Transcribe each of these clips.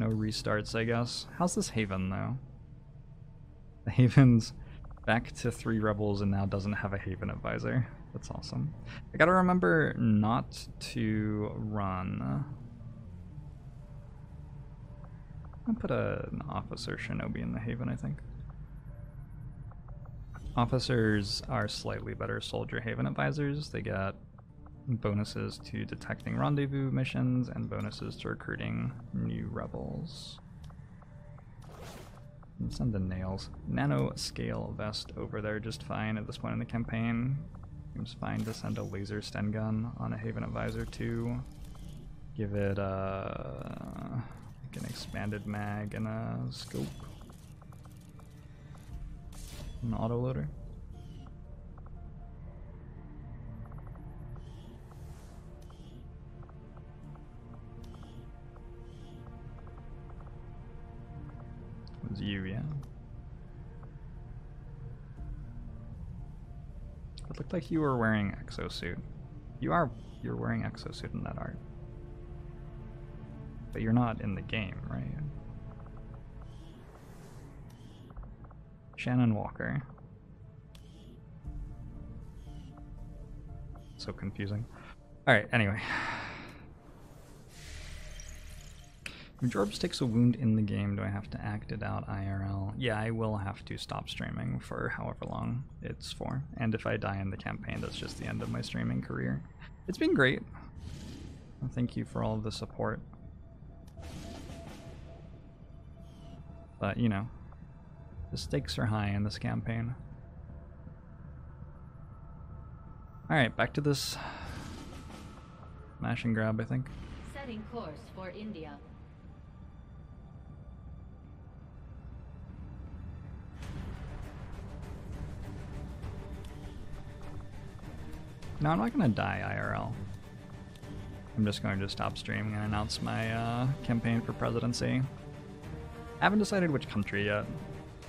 No restarts, I guess. How's this Haven, though? The Haven's back to 3 rebels and now doesn't have a Haven Advisor. That's awesome. I gotta remember not to run. I'll put an Officer Shinobi in the Haven, I think. Officers are slightly better soldier Haven Advisors. They get bonuses to detecting rendezvous missions and bonuses to recruiting new rebels. And send the nails. Nano-scale vest over there just fine at this point in the campaign. Seems fine to send a laser Sten gun on a Haven Advisor too. Give it like an expanded mag and a scope. An autoloader. It was you, yeah. It looked like you were wearing exosuit. You're wearing exosuit in that art. But you're not in the game, right? Shannon Walker. So confusing. Alright, anyway. If Jorbs takes a wound in the game, do I have to act it out IRL? Yeah, I will have to stop streaming for however long it's for. And if I die in the campaign, that's just the end of my streaming career. It's been great. Thank you for all of the support. But, you know, the stakes are high in this campaign. Alright, back to this mash and grab, I think. Setting course for India. No, I'm not gonna die IRL. I'm just going to stop streaming and announce my campaign for presidency. I haven't decided which country yet.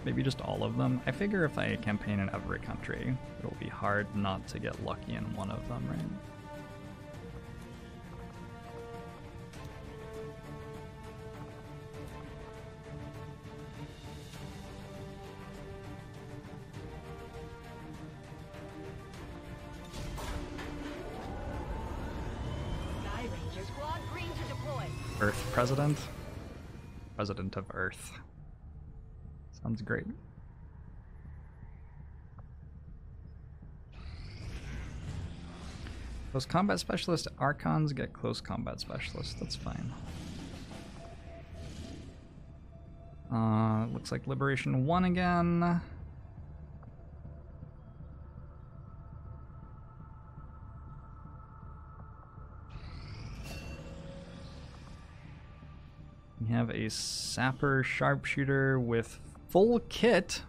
Maybe just all of them. I figure if I campaign in every country, it'll be hard not to get lucky in one of them, right? Sky Ranger Squad green to deploy. Earth President? President of Earth. Sounds great. Close Combat Specialist Archons get Close Combat Specialist. That's fine. Looks like Liberation 1 again. We have a Sapper Sharpshooter with full kit,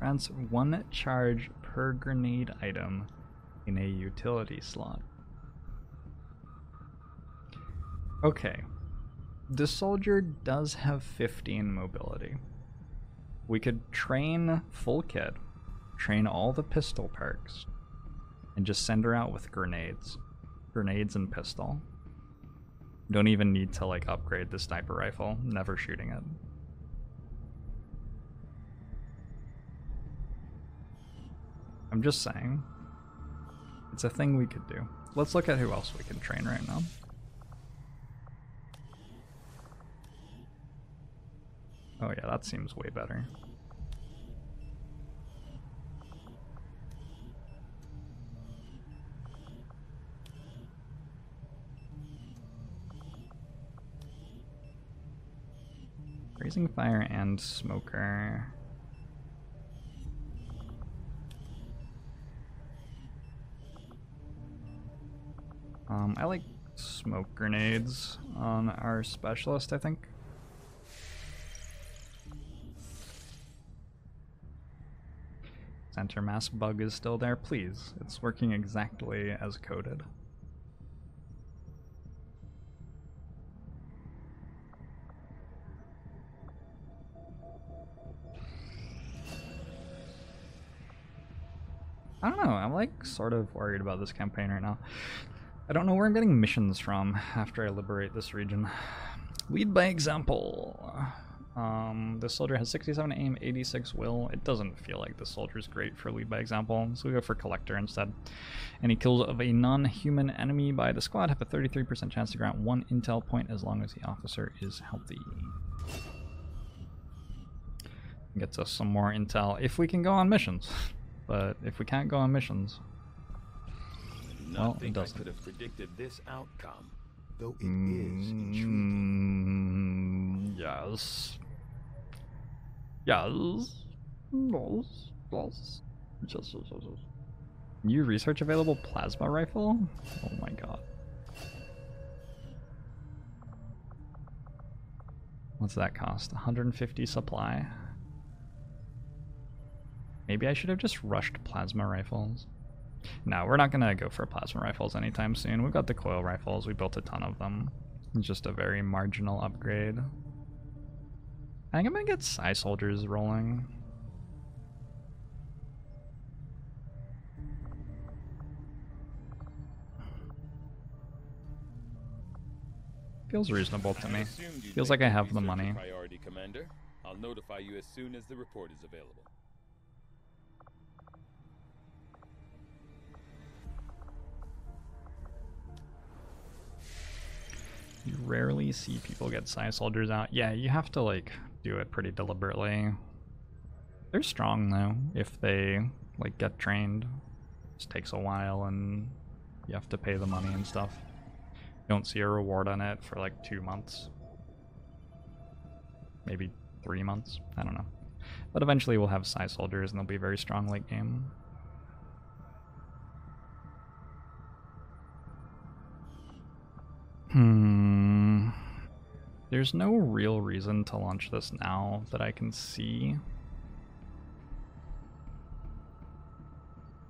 grants 1 charge per grenade item in a utility slot. Okay, this soldier does have 15 mobility. We could train full kit, train all the pistol perks, and just send her out with grenades. Grenades and pistol. Don't even need to like upgrade the sniper rifle, never shooting it. I'm just saying. It's a thing we could do. Let's look at who else we can train right now. Oh yeah, that seems way better. Raising fire and smoker. I like smoke grenades on our specialist, I think. Center mass bug is still there, please. It's working exactly as coded. I don't know, I'm like sort of worried about this campaign right now. I don't know where I'm getting missions from after I liberate this region. Lead by example. This soldier has 67 aim, 86 will. It doesn't feel like this soldier's great for lead by example, so we go for collector instead. Any kills of a non-human enemy by the squad have a 33% chance to grant 1 intel point as long as the officer is healthy. Gets us some more intel if we can go on missions. But if we can't go on missions, well, it doesn't. I could have predicted this outcome, though it is intriguing. Yes. Yes. Yes. Yes. New research available plasma rifle? Oh my god. What's that cost? 150 supply. Maybe I should have just rushed plasma rifles. No, we're not going to go for plasma rifles anytime soon. We've got the coil rifles. We built a ton of them. It's just a very marginal upgrade. I think I'm going to get Psy Soldiers rolling. Feels reasonable to me. Feels like I have the money. Priority, Commander. I'll notify you as soon as the report is available. You rarely see people get Psy Soldiers out. Yeah, you have to, like, do it pretty deliberately. They're strong, though, if they, like, get trained. It just takes a while, and you have to pay the money and stuff. You don't see a reward on it for, like, 2 months. Maybe 3 months. I don't know. But eventually we'll have Psy Soldiers, and they'll be very strong late game. There's no real reason to launch this now that I can see.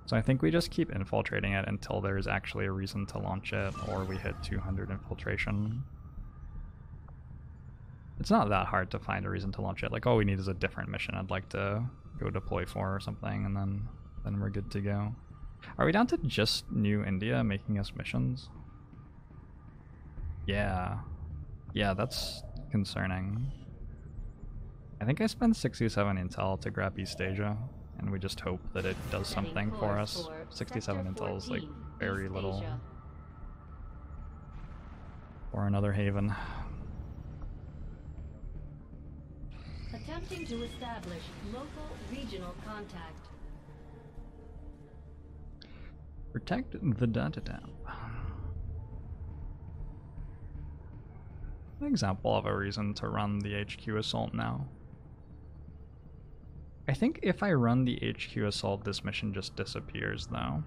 So I think we just keep infiltrating it until there's actually a reason to launch it, or we hit 200 infiltration. It's not that hard to find a reason to launch it. Like, all we need is a different mission I'd like to go deploy for or something, and then we're good to go. Are we down to just New India making us missions? Yeah, that's concerning. I think I spent 67 intel to grab East Asia, and we just hope that it does something for us. 67 intel is like very little. Or another haven. Attempting to establish local regional contact. Protect the data tab. An example of a reason to run the HQ assault now. I think if I run the HQ assault, this mission just disappears though.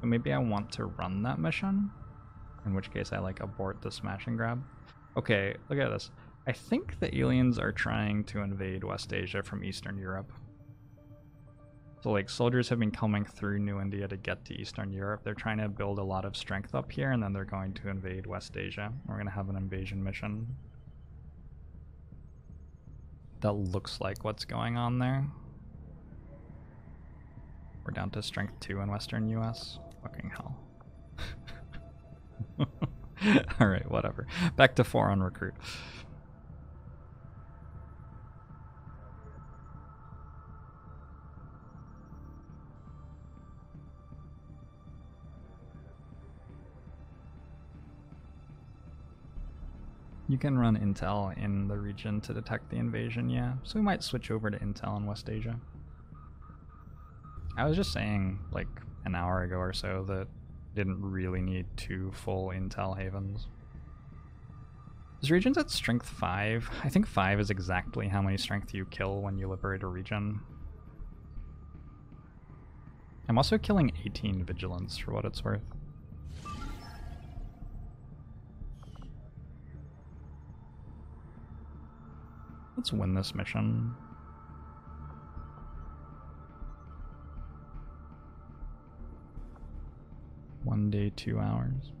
So maybe I want to run that mission, in which case I like abort the smash and grab. Okay, look at this. I think the aliens are trying to invade West Asia from Eastern Europe. So like soldiers have been coming through New India to get to Eastern Europe. They're trying to build a lot of strength up here, and then they're going to invade West Asia. We're going to have an invasion mission. That looks like what's going on there. We're down to strength 2 in Western U.S. Fucking hell. Alright, whatever. Back to 4 on recruit. You can run intel in the region to detect the invasion, yeah. So we might switch over to intel in West Asia. I was just saying, like, an hour ago or so that didn't really need 2 full intel havens. This region's at strength 5. I think 5 is exactly how many strength you kill when you liberate a region. I'm also killing 18 vigilance for what it's worth. Let's win this mission. One day, 2 hours.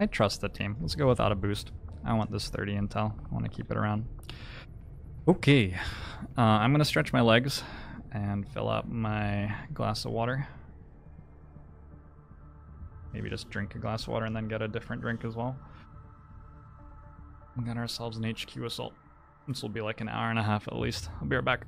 I trust the team. Let's go without a boost. I want this 30 intel. I want to keep it around. Okay. I'm going to stretch my legs. and fill up my glass of water. Maybe just drink a glass of water and then get a different drink as well. And got ourselves an HQ assault. This will be like an hour and a half at least. I'll be right back.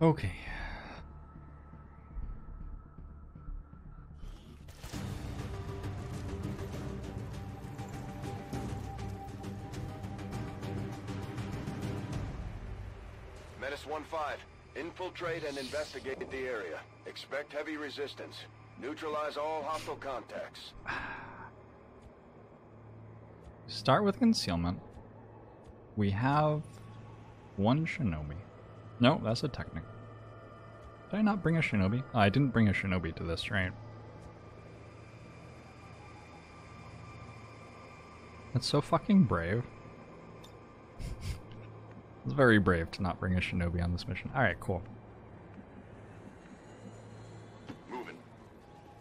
Okay. Menace 1-5, infiltrate and investigate the area. Expect heavy resistance. Neutralize all hostile contacts. Start with concealment. We have one Shinobi. No, that's a technic. Did I not bring a Shinobi? Oh, I didn't bring a Shinobi to this, right? That's so fucking brave. It's very brave to not bring a Shinobi on this mission. Alright, cool. Moving.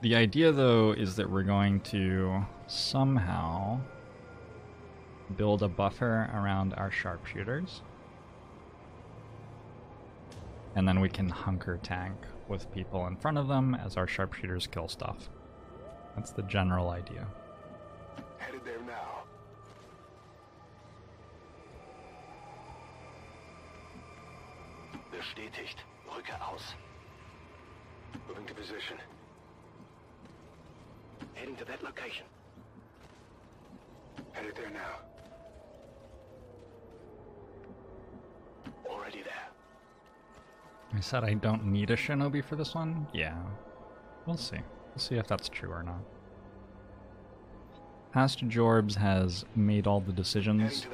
The idea, though, is that we're going to somehow build a buffer around our sharpshooters. And then we can hunker tank with people in front of them as our sharpshooters kill stuff. That's the general idea. Headed there now. Bestätigt. Rücke aus. Moving to position. Heading to that location. Headed there now. Already there. I said I don't need a Shinobi for this one? Yeah. We'll see. We'll see if that's true or not. Past Jorbs has made all the decisions,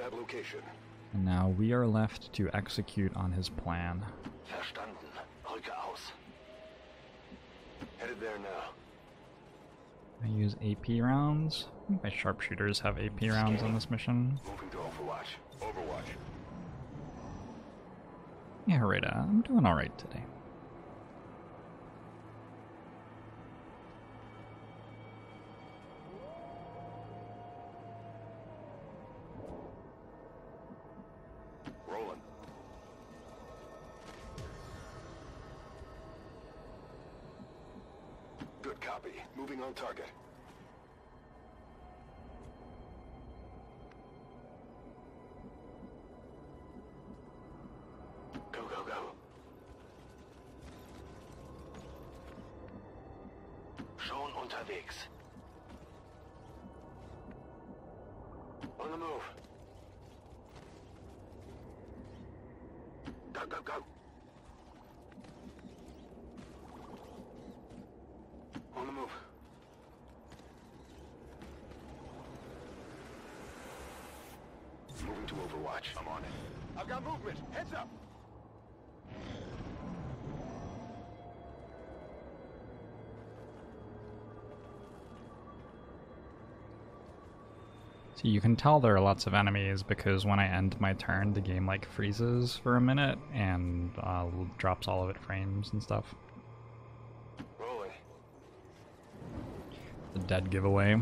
and now we are left to execute on his plan. Verstanden. Rücke aus. Headed there now. I use AP rounds. My sharpshooters have AP rounds on this mission. Moving to Overwatch. Overwatch. Yeah, Rita, I'm doing alright today. Good copy. Moving on target. Go, go, go. Schon unterwegs. On the move. Go, go, go. On the move. Moving to overwatch. I'm on it. I've got movement. Heads up. So you can tell there are lots of enemies because when I end my turn, the game like freezes for a minute and drops all of its frames and stuff. The dead giveaway.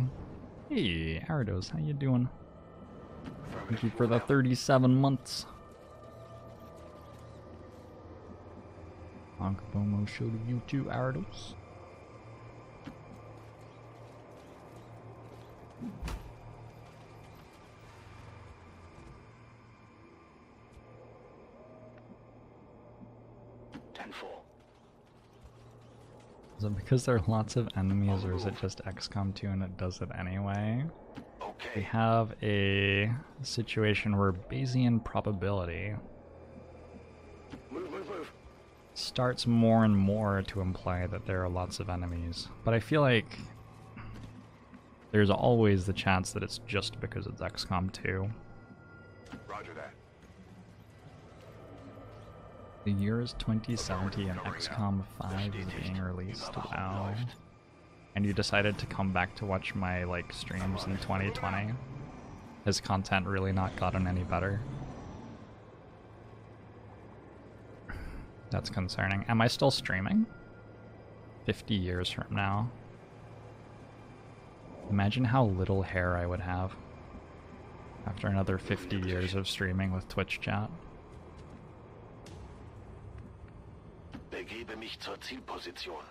Hey, Arados, how you doing? Thank you for the 37 months. Bonk Bomo show to you too, Arados. Is it because there are lots of enemies, or is it just XCOM 2 and it does it anyway? Okay. We have a situation where Bayesian probability starts more and more to imply that there are lots of enemies. But I feel like there's always the chance that it's just because it's XCOM 2. Roger that. The year is 2070 and XCOM 5 is being released. Wow. And you decided to come back to watch my like streams in 2020. Has content really not gotten any better? That's concerning. Am I still streaming? 50 years from now. Imagine how little hair I would have after another 50 years of streaming with Twitch chat. Begebe mich zur Zielposition.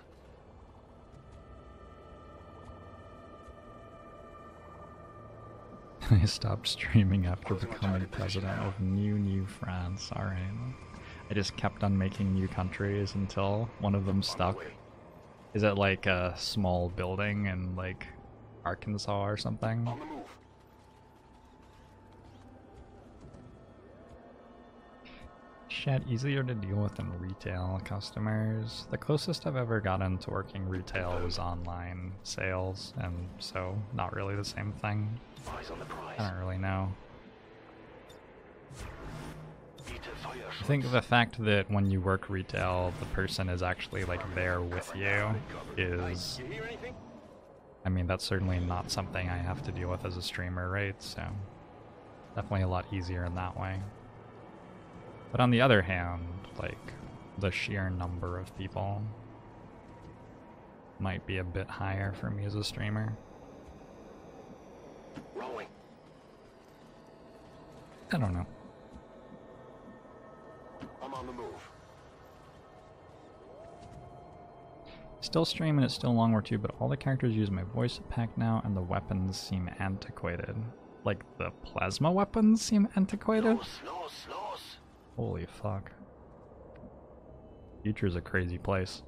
I stopped streaming after becoming president of New France. Alright. I just kept on making new countries until one of them stuck. Is it like a small building in like Arkansas or something? Chat easier to deal with than retail customers. The closest I've ever gotten to working retail was online sales, and so not really the same thing. I don't really know. I think the fact that when you work retail, the person is actually like there with you is, I mean, that's certainly not something I have to deal with as a streamer, right? So definitely a lot easier in that way. But on the other hand, like, the sheer number of people might be a bit higher for me as a streamer. Rolling. I don't know. I'm on the move. Still streaming, it's still Long War 2, but all the characters use my voice pack now, and the weapons seem antiquated. Like, the plasma weapons seem antiquated? Los. Holy fuck. Future's a crazy place.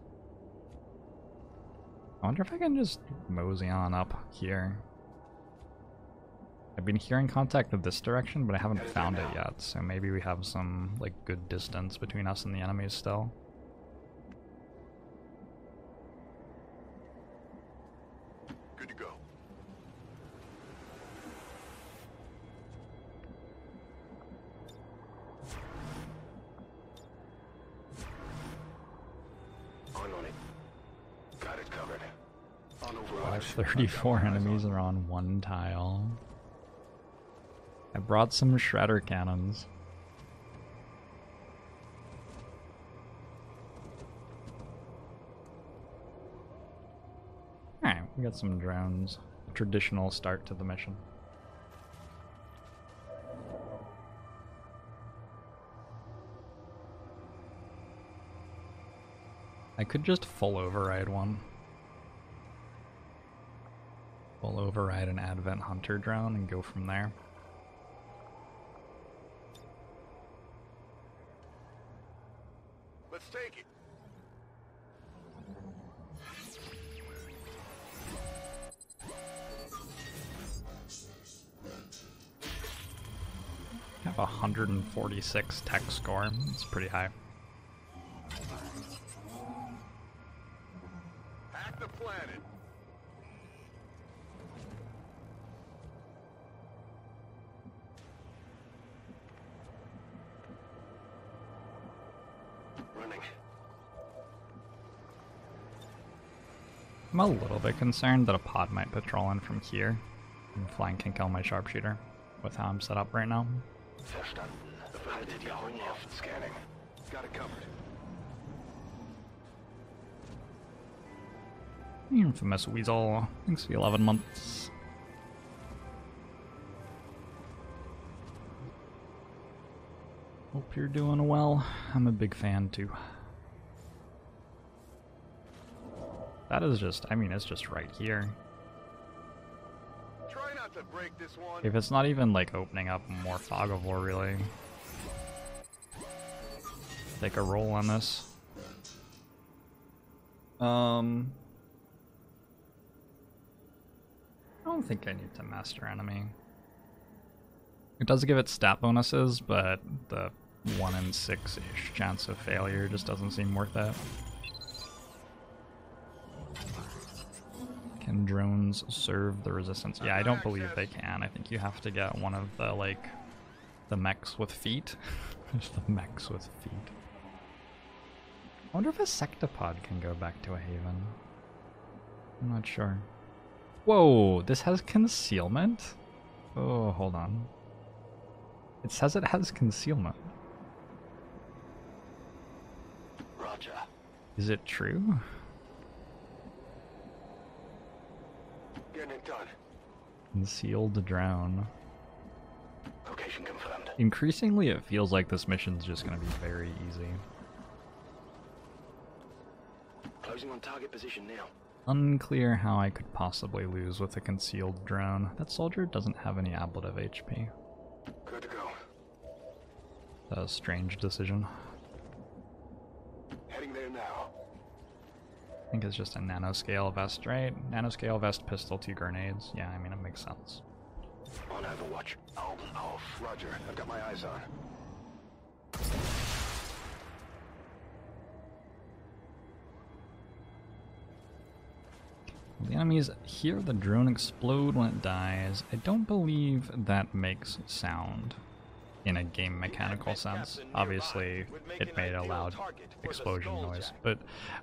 I wonder if I can just mosey on up here. I've been hearing contact with this direction, but I haven't found it yet, so maybe we have some, like, good distance between us and the enemies still. Good to go. Wow, 34 enemies are on one tile. I brought some shredder cannons. Alright, we got some drones. A traditional start to the mission. I could just full override one. We'll override an Advent Hunter drone and go from there. Let's take it. I have 146 tech score. It's pretty high. Hack the planet. I'm a little bit concerned that a pod might patrol in from here and flank and kill my sharpshooter with how I'm set up right now. Scanning. Got it covered. Infamous Weasel. Thanks for 11 months. Hope you're doing well. I'm a big fan too. That is just, I mean, it's just right here. Try not to break this one. If it's not even like opening up more fog of war, really. Take a roll on this. I don't think I need to master enemy. It does give it stat bonuses, but the 1 in 6-ish chance of failure just doesn't seem worth it. Can drones serve the resistance? Yeah, I don't believe they can. I think you have to get one of the, like, the mechs with feet. Just the mechs with feet. I wonder if a sectopod can go back to a haven. I'm not sure. Whoa, this has concealment? Oh, hold on. It says it has concealment. Roger. Is it true? Getting it done. Concealed drone. Location confirmed. Increasingly, it feels like this mission's just going to be very easy. Closing on target position now. Unclear how I could possibly lose with a concealed drone. That soldier doesn't have any ablative HP. Good to go. That was a strange decision. Heading there now. I think it's just a nano-scale vest, right? Nano-scale vest, pistol, 2 grenades. Yeah, I mean, it makes sense. On Overwatch. Oh, oh, Roger. I've got my eyes on. The enemies hear the drone explode when it dies. I don't believe that makes sound in a game mechanical sense. Obviously, it made a loud explosion noise, but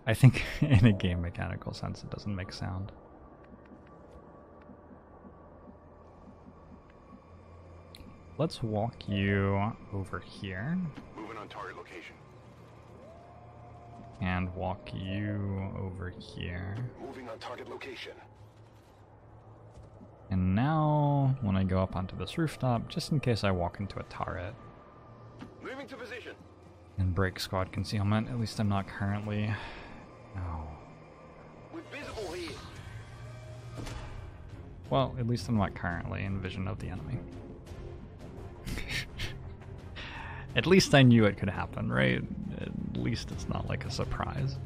I think in a game mechanical sense, it doesn't make sound. Let's walk you over here. Moving on target location. And walk you over here. Moving on target location. And now, when I go up onto this rooftop, just in case I walk into a turret. Moving to position. And break squad concealment, at least I'm not currently. No. We're visible here. Well, at least I'm not currently in vision of the enemy. At least I knew it could happen, right? At least it's not like a surprise.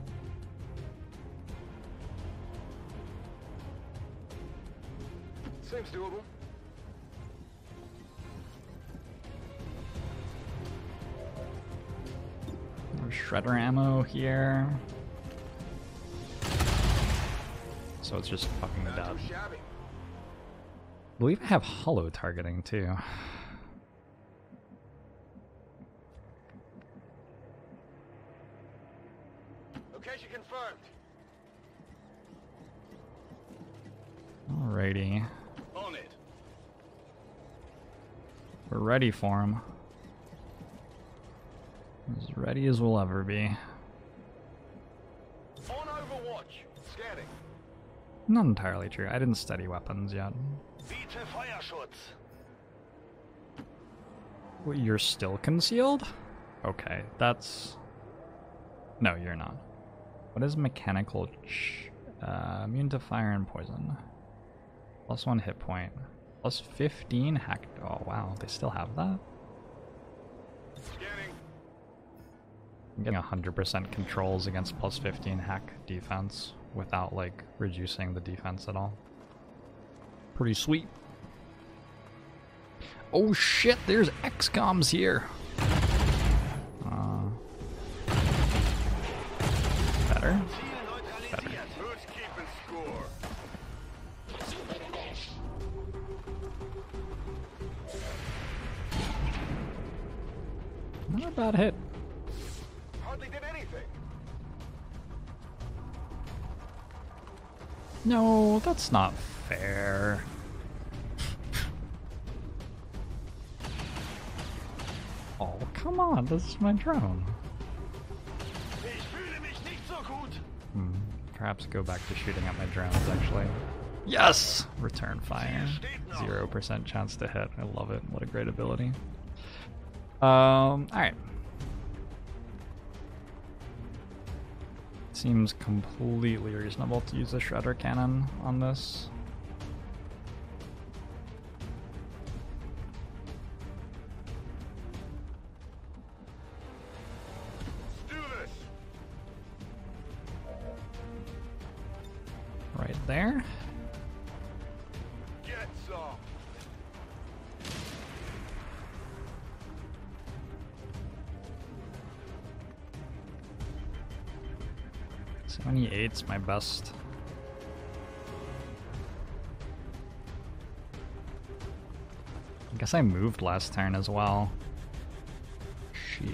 Seems doable. There's shredder ammo here. So it's just fucking dead. I believe I have hollow targeting too. Location confirmed. Alrighty. On it. We're ready for him. As ready as we'll ever be. On Overwatch, scanning. Not entirely true. I didn't study weapons yet. Bitte Feuerschutz. Wait, you're still concealed? Okay, that's. No, you're not. What is mechanical? Immune to fire and poison. Plus 1 hit point. Plus 15 hack. Oh wow, they still have that? I'm getting 100% controls against plus 15 hack defense without like reducing the defense at all. Pretty sweet. Oh shit, there's XCOMs here! Better? Better. Not a bad hit. Hardly did anything. No, that's not fair. Oh, come on, this is my drone. Hmm, perhaps go back to shooting at my drones, actually. Yes! Return fire. 0% chance to hit. I love it. What a great ability. Alright. Seems completely reasonable to use a shredder cannon on this. There. Get some. So many 8's my best. I guess I moved last turn as well. Shit.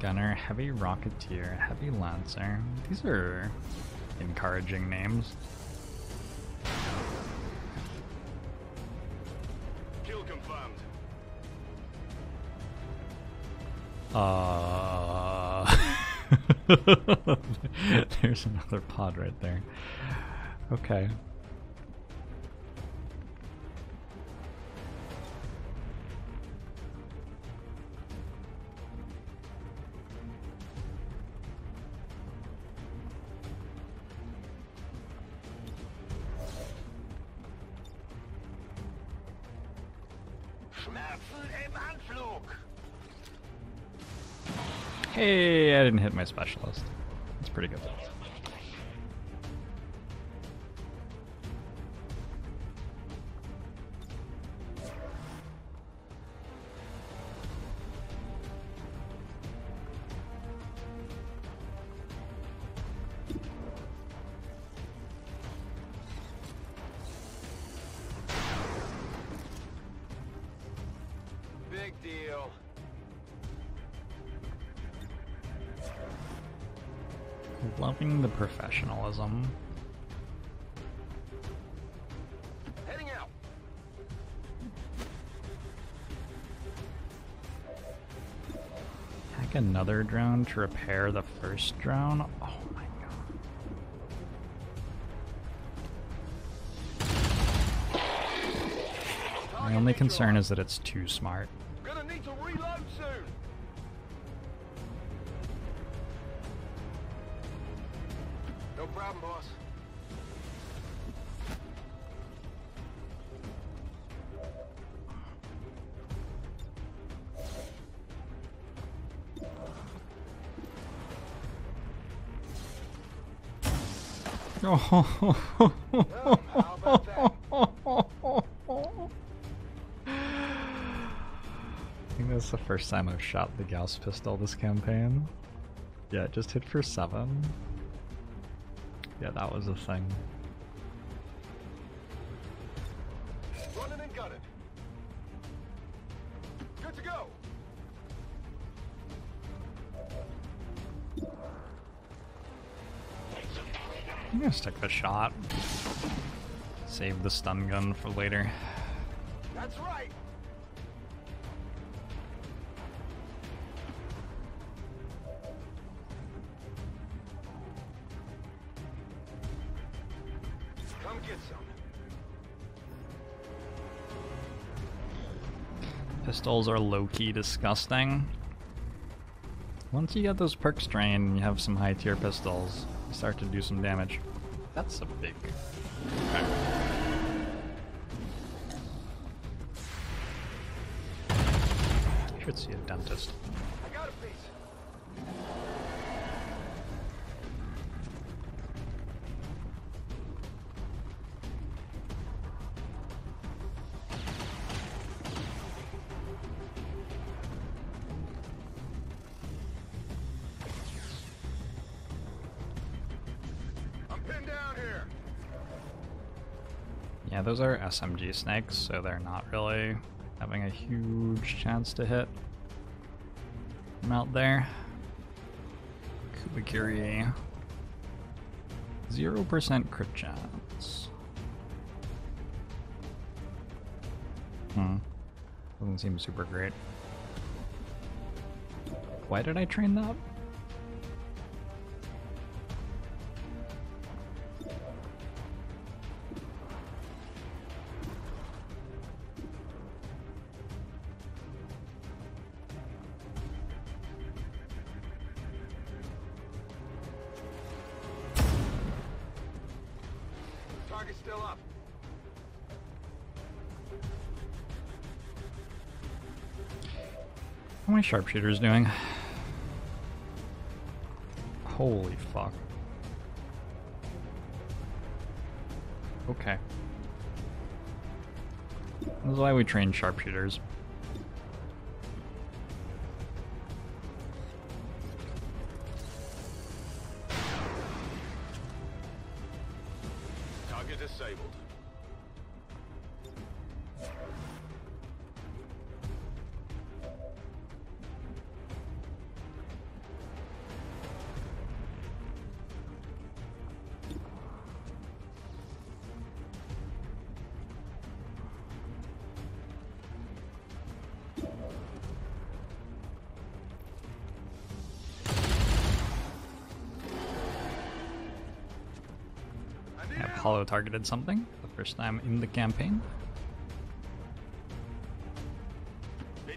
Gunner, Heavy Rocketeer, Heavy Lancer. These are encouraging names. Kill confirmed. There's another pod right there. Okay. Hey, I didn't hit my specialist. That's pretty good. Loving the professionalism. Heading out. Hack another drone to repair the first drone. Oh my god. My only concern is that it's too smart. Gonna need to reload soon. Problem, boss. I think that's the first time I've shot the Gauss pistol this campaign. Yeah, it just hit for 7. Yeah, that was a thing. Running and gunning. Good to go. I'm gonna stick the shot. Save the stun gun for later. That's right. Pistols are low-key disgusting. Once you get those perks trained and you have some high tier pistols, you start to do some damage. That's a big factor. Should see a dentist. I got a piece. I'm pinned down here. Yeah, those are SMG snakes, so they're not really having a huge chance to hit from out there. Kubikiri. 0% crit chance. Doesn't seem super great. Why did I train that? My sharpshooter's doing. Holy fuck. Okay. This is why we train sharpshooters. Target disabled. Targeted something the first time in the campaign. I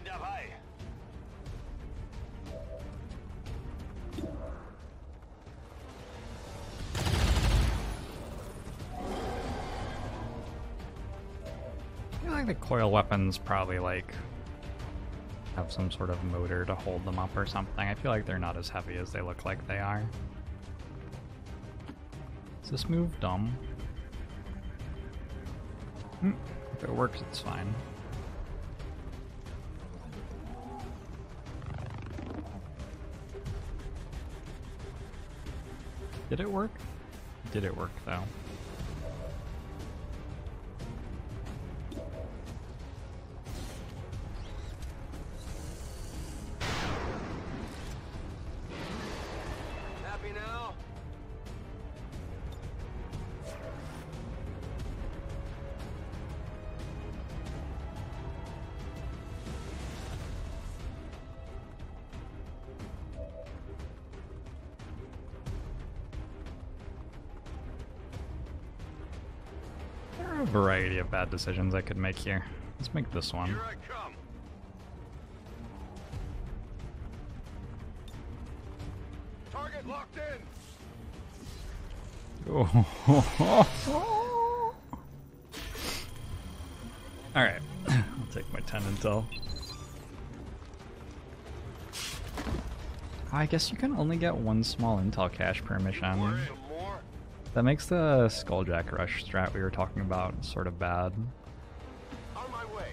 feel like the coil weapons probably like have some sort of motor to hold them up or something. I feel like they're not as heavy as they look like they are. Is this move dumb? If it works, it's fine. Did it work? Did it work, though? Bad decisions I could make here. Let's make this one. Here I come. Target locked in. Oh. All right, I'll take my 10 intel. I guess you can only get one small intel cache per mission. That makes the Skulljack rush strat we were talking about sort of bad. On my way.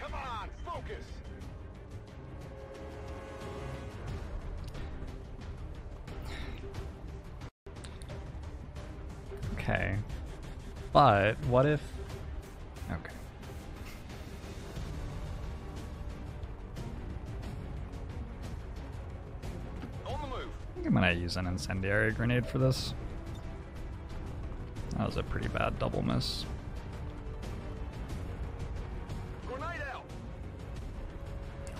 Come on, focus. Okay, but what if, okay. On the move. I think I'm gonna use an incendiary grenade for this. That was a pretty bad double miss. Grenade out.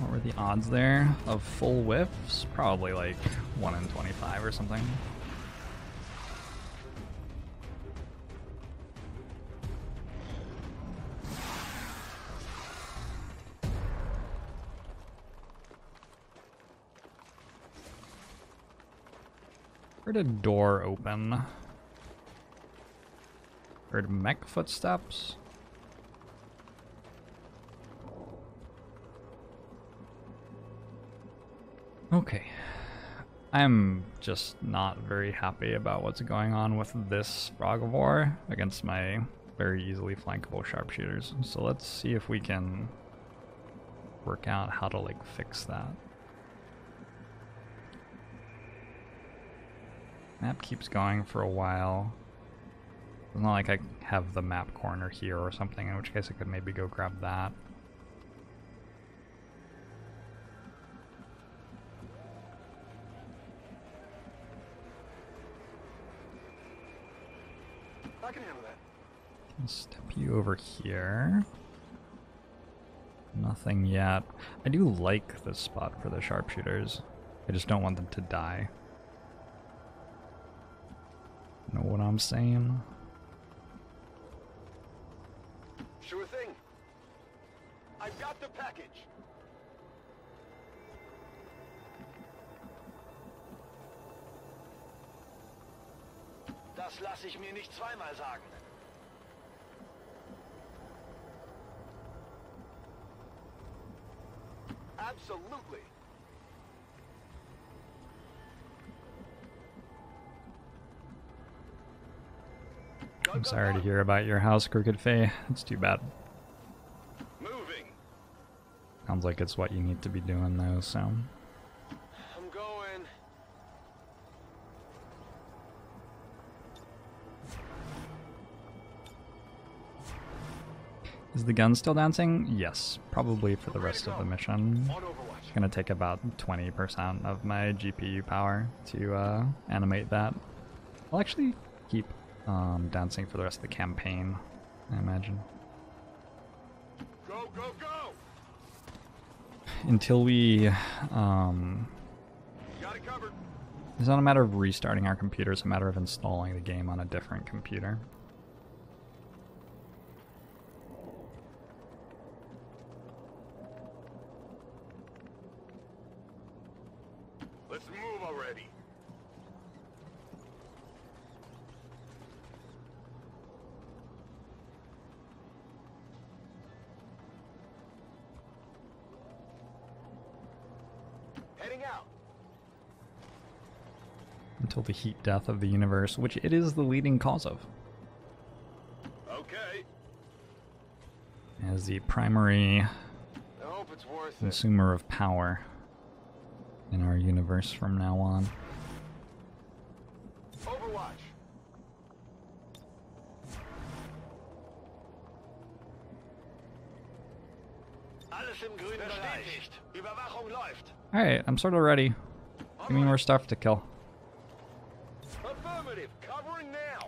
What were the odds there of full whiffs? Probably like 1 in 25 or something. Where did a door open? Heard mech footsteps. Okay, I'm just not very happy about what's going on with this Frogivore against my very easily flankable sharpshooters. So let's see if we can work out how to like fix that. Map keeps going for a while. It's not like I have the map corner here or something, in which case I could maybe go grab that. I can handle that. I'll step you over here. Nothing yet. I do like this spot for the sharpshooters. I just don't want them to die. Know what I'm saying? Sure thing. I've got the package. Das lasse ich mir nicht zweimal sagen. Absolutely. I'm sorry to hear about your house, Crooked Fae. It's too bad. Moving. Sounds like it's what you need to be doing, though, so... I'm going. Is the gun still dancing? Yes. Probably for the rest of the mission. It's gonna take about 20% of my GPU power to animate that. I'll actually keep... dancing for the rest of the campaign, I imagine. Go, go, go! Until we, got it covered. It's not a matter of restarting our computer, it's a matter of installing the game on a different computer. Let's move already. Until the heat death of the universe, which it is the leading cause of. Okay. As the primary consumer of power in our universe from now on. Overwatch. Alright, I'm sort of ready. Give me more stuff to kill.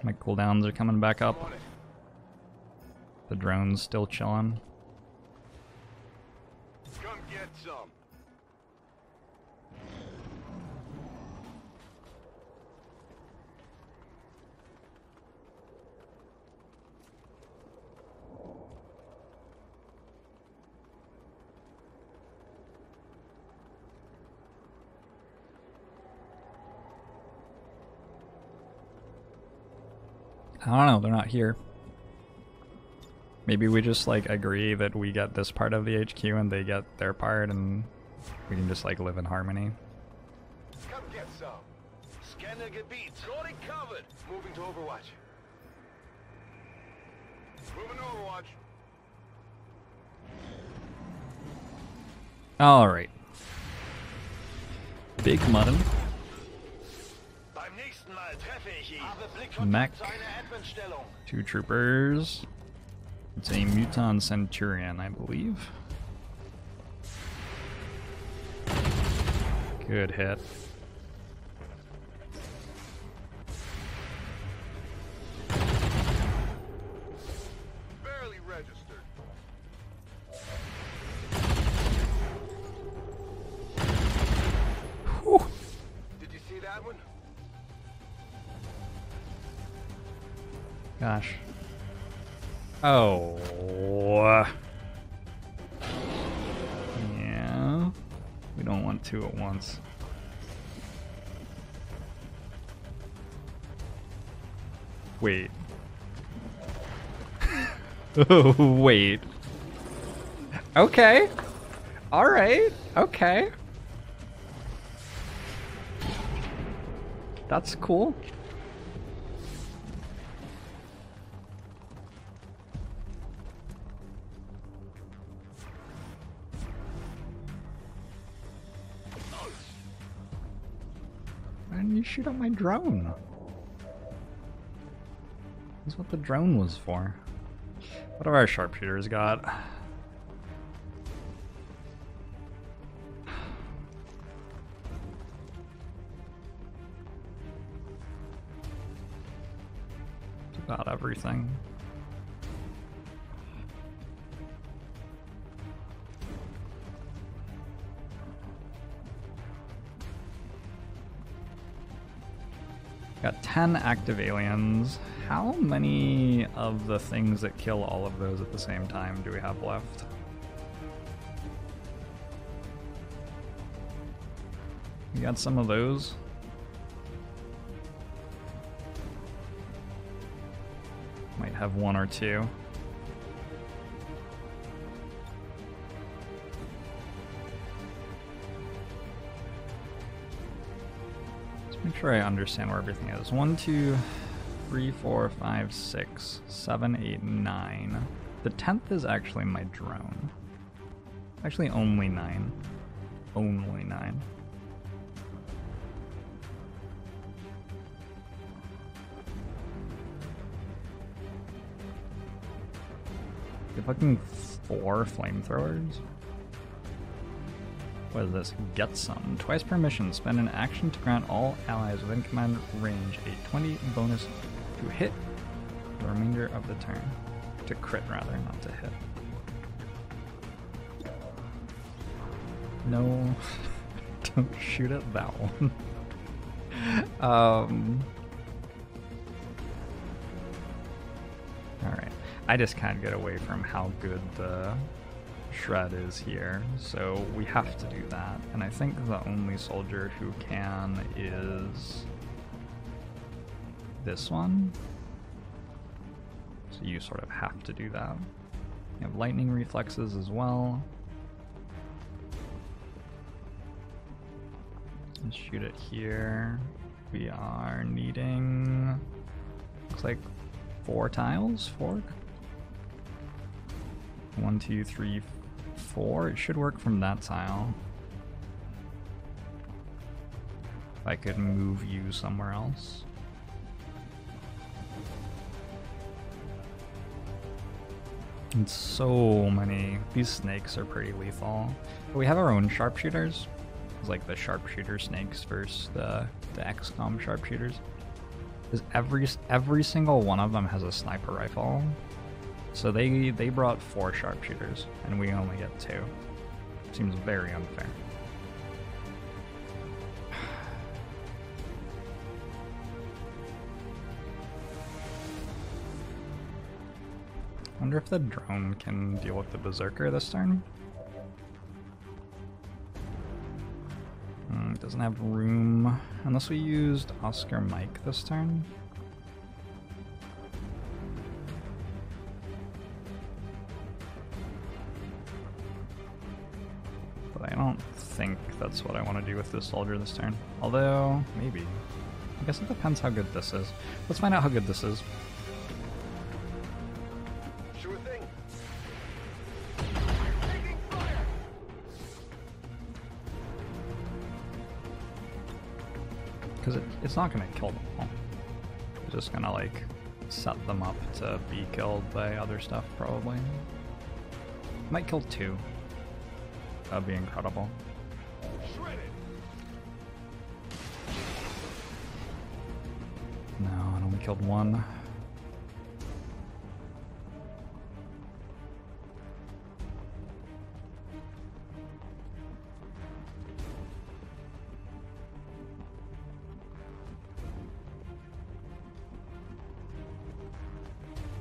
My cooldowns are coming back up. The drone's still chilling. Come get some. I don't know, they're not here. Maybe we just like agree that we get this part of the HQ and they get their part and we can just like live in harmony. Come get some. Scanner Gebiet. Got it covered. Moving to Overwatch. Moving to Overwatch. Alright. Big Mutton. Mech, 2 troopers. It's a Muton Centurion, I believe. Good hit. Barely registered. Gosh. Oh. Yeah. We don't want two at once. Wait. Oh, wait. Okay. All right. Okay. That's cool. And you shoot at my drone. That's what the drone was for. What have our sharpshooters got? It's about everything. Got 10 active aliens. How many of the things that kill all of those at the same time do we have left? We got some of those. Might have one or two. Let's make sure I understand where everything is. 1, 2, 3, 4, 5, 6, 7, 8, 9. The 10th is actually my drone. Actually, only 9. Only 9. The fucking 4 flamethrowers. What is this? Get some. Twice per mission, spend an action to grant all allies within command range a 20 bonus to hit the remainder of the turn. To crit, rather, not to hit. No, don't shoot at that one. Alright, I just can't get away from how good the shred is here, so we have to do that. And I think the only soldier who can is this one. So you sort of have to do that. You have lightning reflexes as well. Let's shoot it here. We are needing, looks like 4 tiles, 4. 1, 2, 3, 4. It should work from that tile. If I could move you somewhere else. And so many. These snakes are pretty lethal. But we have our own sharpshooters. It's like the sharpshooter snakes versus the XCOM sharpshooters. Because every single one of them has a sniper rifle. So they brought 4 sharpshooters, and we only get 2. Seems very unfair. I wonder if the drone can deal with the Berserker this turn. It doesn't have room, unless we used Oscar Mike this turn. But I don't think that's what I want to do with this soldier this turn. Although, maybe. I guess it depends how good this is. Let's find out how good this is. Because it's not going to kill them all. It's just going to, like, set them up to be killed by other stuff, probably. Might kill 2. That would be incredible. No, it only killed 1.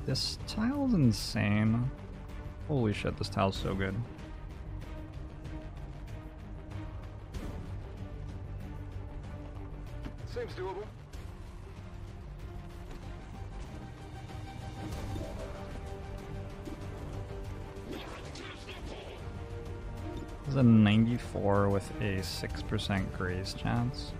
This tile's insane. Holy shit, this tile's so good. Seems doable. This is a 94 with a 6% graze chance.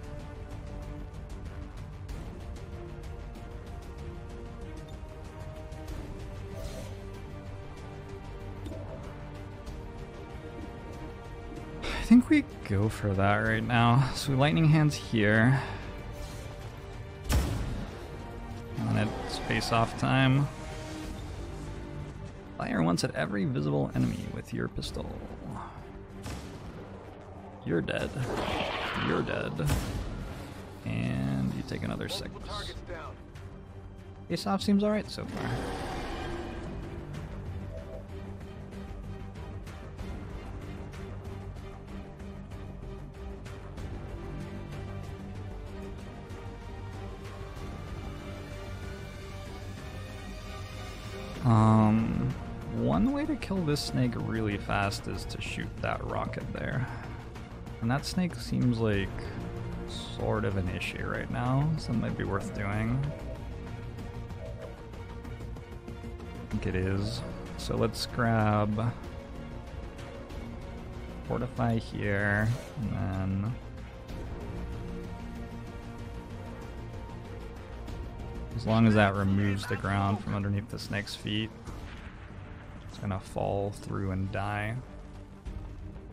I think we go for that right now. So we lightning hands here. And then it's face-off time. Fire once at every visible enemy with your pistol. You're dead. You're dead. And you take another 6. Face-off seems alright so far. One way to kill this snake really fast is to shoot that rocket there. And that snake seems like sort of an issue right now, so it might be worth doing. I think it is. So let's grab Fortify here, and then as long as that removes the ground from underneath the snake's feet, it's gonna fall through and die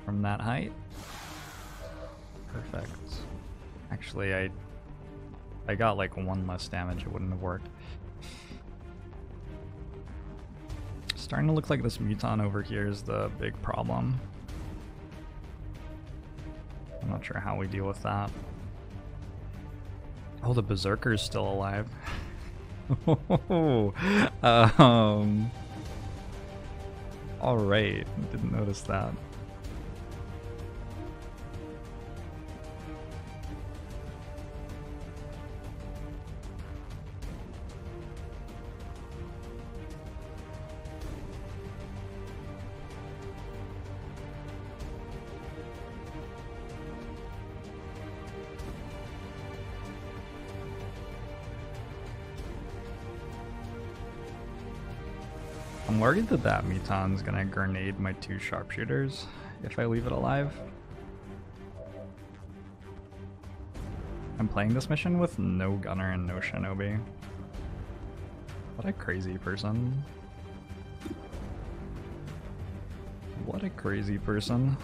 from that height. Perfect. Actually, I got like 1 less damage. It wouldn't have worked. Starting to look like this Muton over here is the big problem. I'm not sure how we deal with that. Oh, the Berserker is still alive. All right, didn't notice that. I'm worried that that Muton's gonna grenade my 2 sharpshooters if I leave it alive. I'm playing this mission with no gunner and no shinobi. What a crazy person. What a crazy person.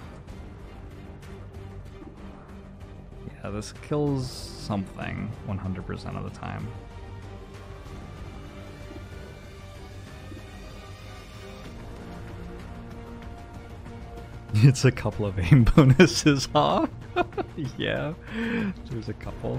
Yeah, this kills something 100% of the time. It's a couple of aim bonuses, huh? Yeah, there's a couple.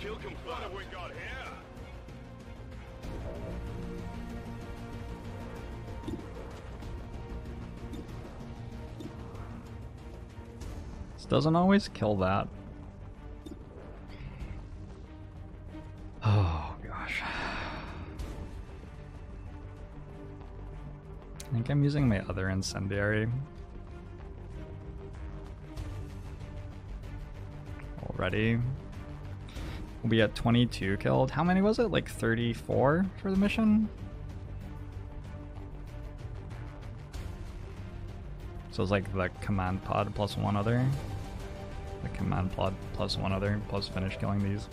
Kill complete. We got here. This doesn't always kill that. I think I'm using my other incendiary already. We'll be at 22 killed. How many was it? Like 34 for the mission? So it's like the command pod plus 1 other. The command pod plus 1 other plus finish killing these.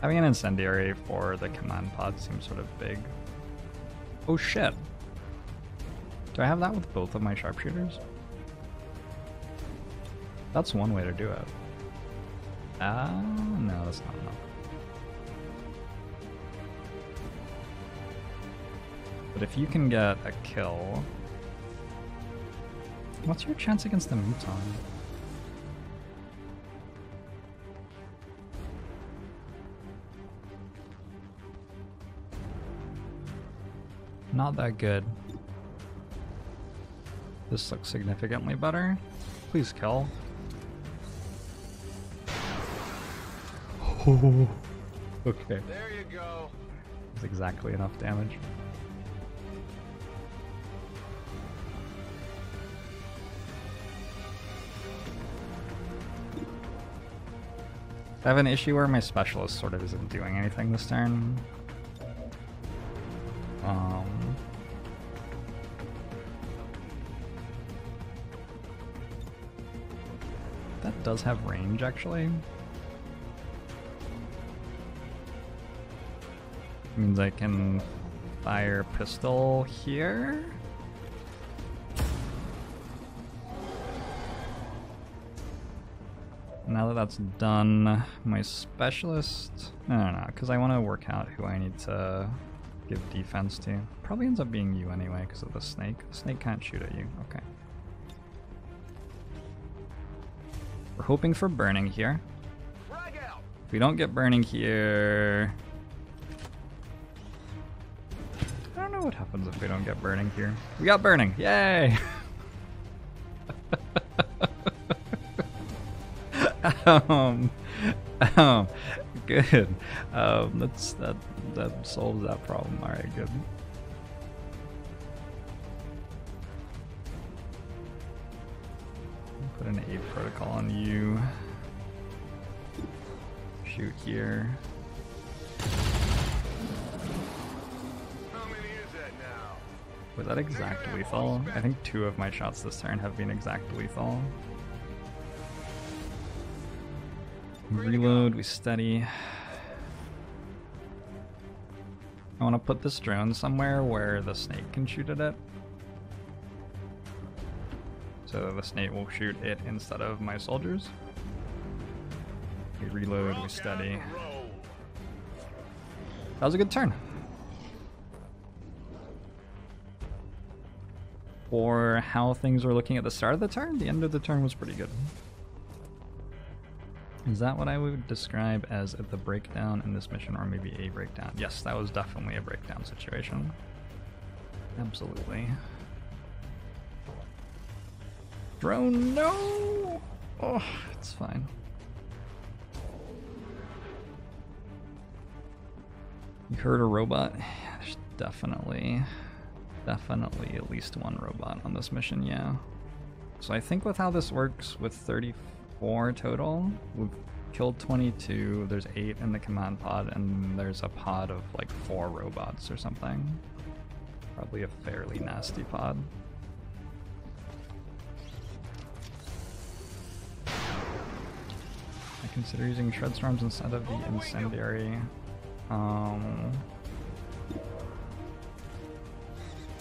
Having an incendiary for the command pod seems sort of big. Oh shit. Do I have that with both of my sharpshooters? That's one way to do it. No, that's not enough. But if you can get a kill... What's your chance against the Muton? Not that good. This looks significantly better. Please kill. Oh, okay. There you go. That's exactly enough damage. I have an issue where my specialist sort of isn't doing anything this turn. That does have range, actually. Means I can fire pistol here. Now that that's done, my specialist... No, because I want to work out who I need to give defense to. Probably ends up being you anyway, because of the snake. The snake can't shoot at you. Okay. We're hoping for burning here. If we don't get burning here... I don't know what happens if we don't get burning here. We got burning! Yay! Good. That solves that problem. All right, good. Put an AP protocol on you. Shoot here. How many is that now? Was that exact lethal? I think 2 of my shots this turn have been exact lethal. Reload, we steady. I want to put this drone somewhere where the snake can shoot at it. So the snake will shoot it instead of my soldiers. We reload, we steady. That was a good turn. For how things were looking at the start of the turn, the end of the turn was pretty good. Is that what I would describe as the breakdown in this mission, or maybe a breakdown? Yes, that was definitely a breakdown situation. Absolutely. Drone, no! Oh, it's fine. You heard a robot? There's definitely at least one robot on this mission, yeah. So I think with how this works, with 34 total, we've killed 22, there's 8 in the command pod, and there's a pod of like 4 robots or something. Probably a fairly nasty pod. I consider using shred storms instead of the incendiary. I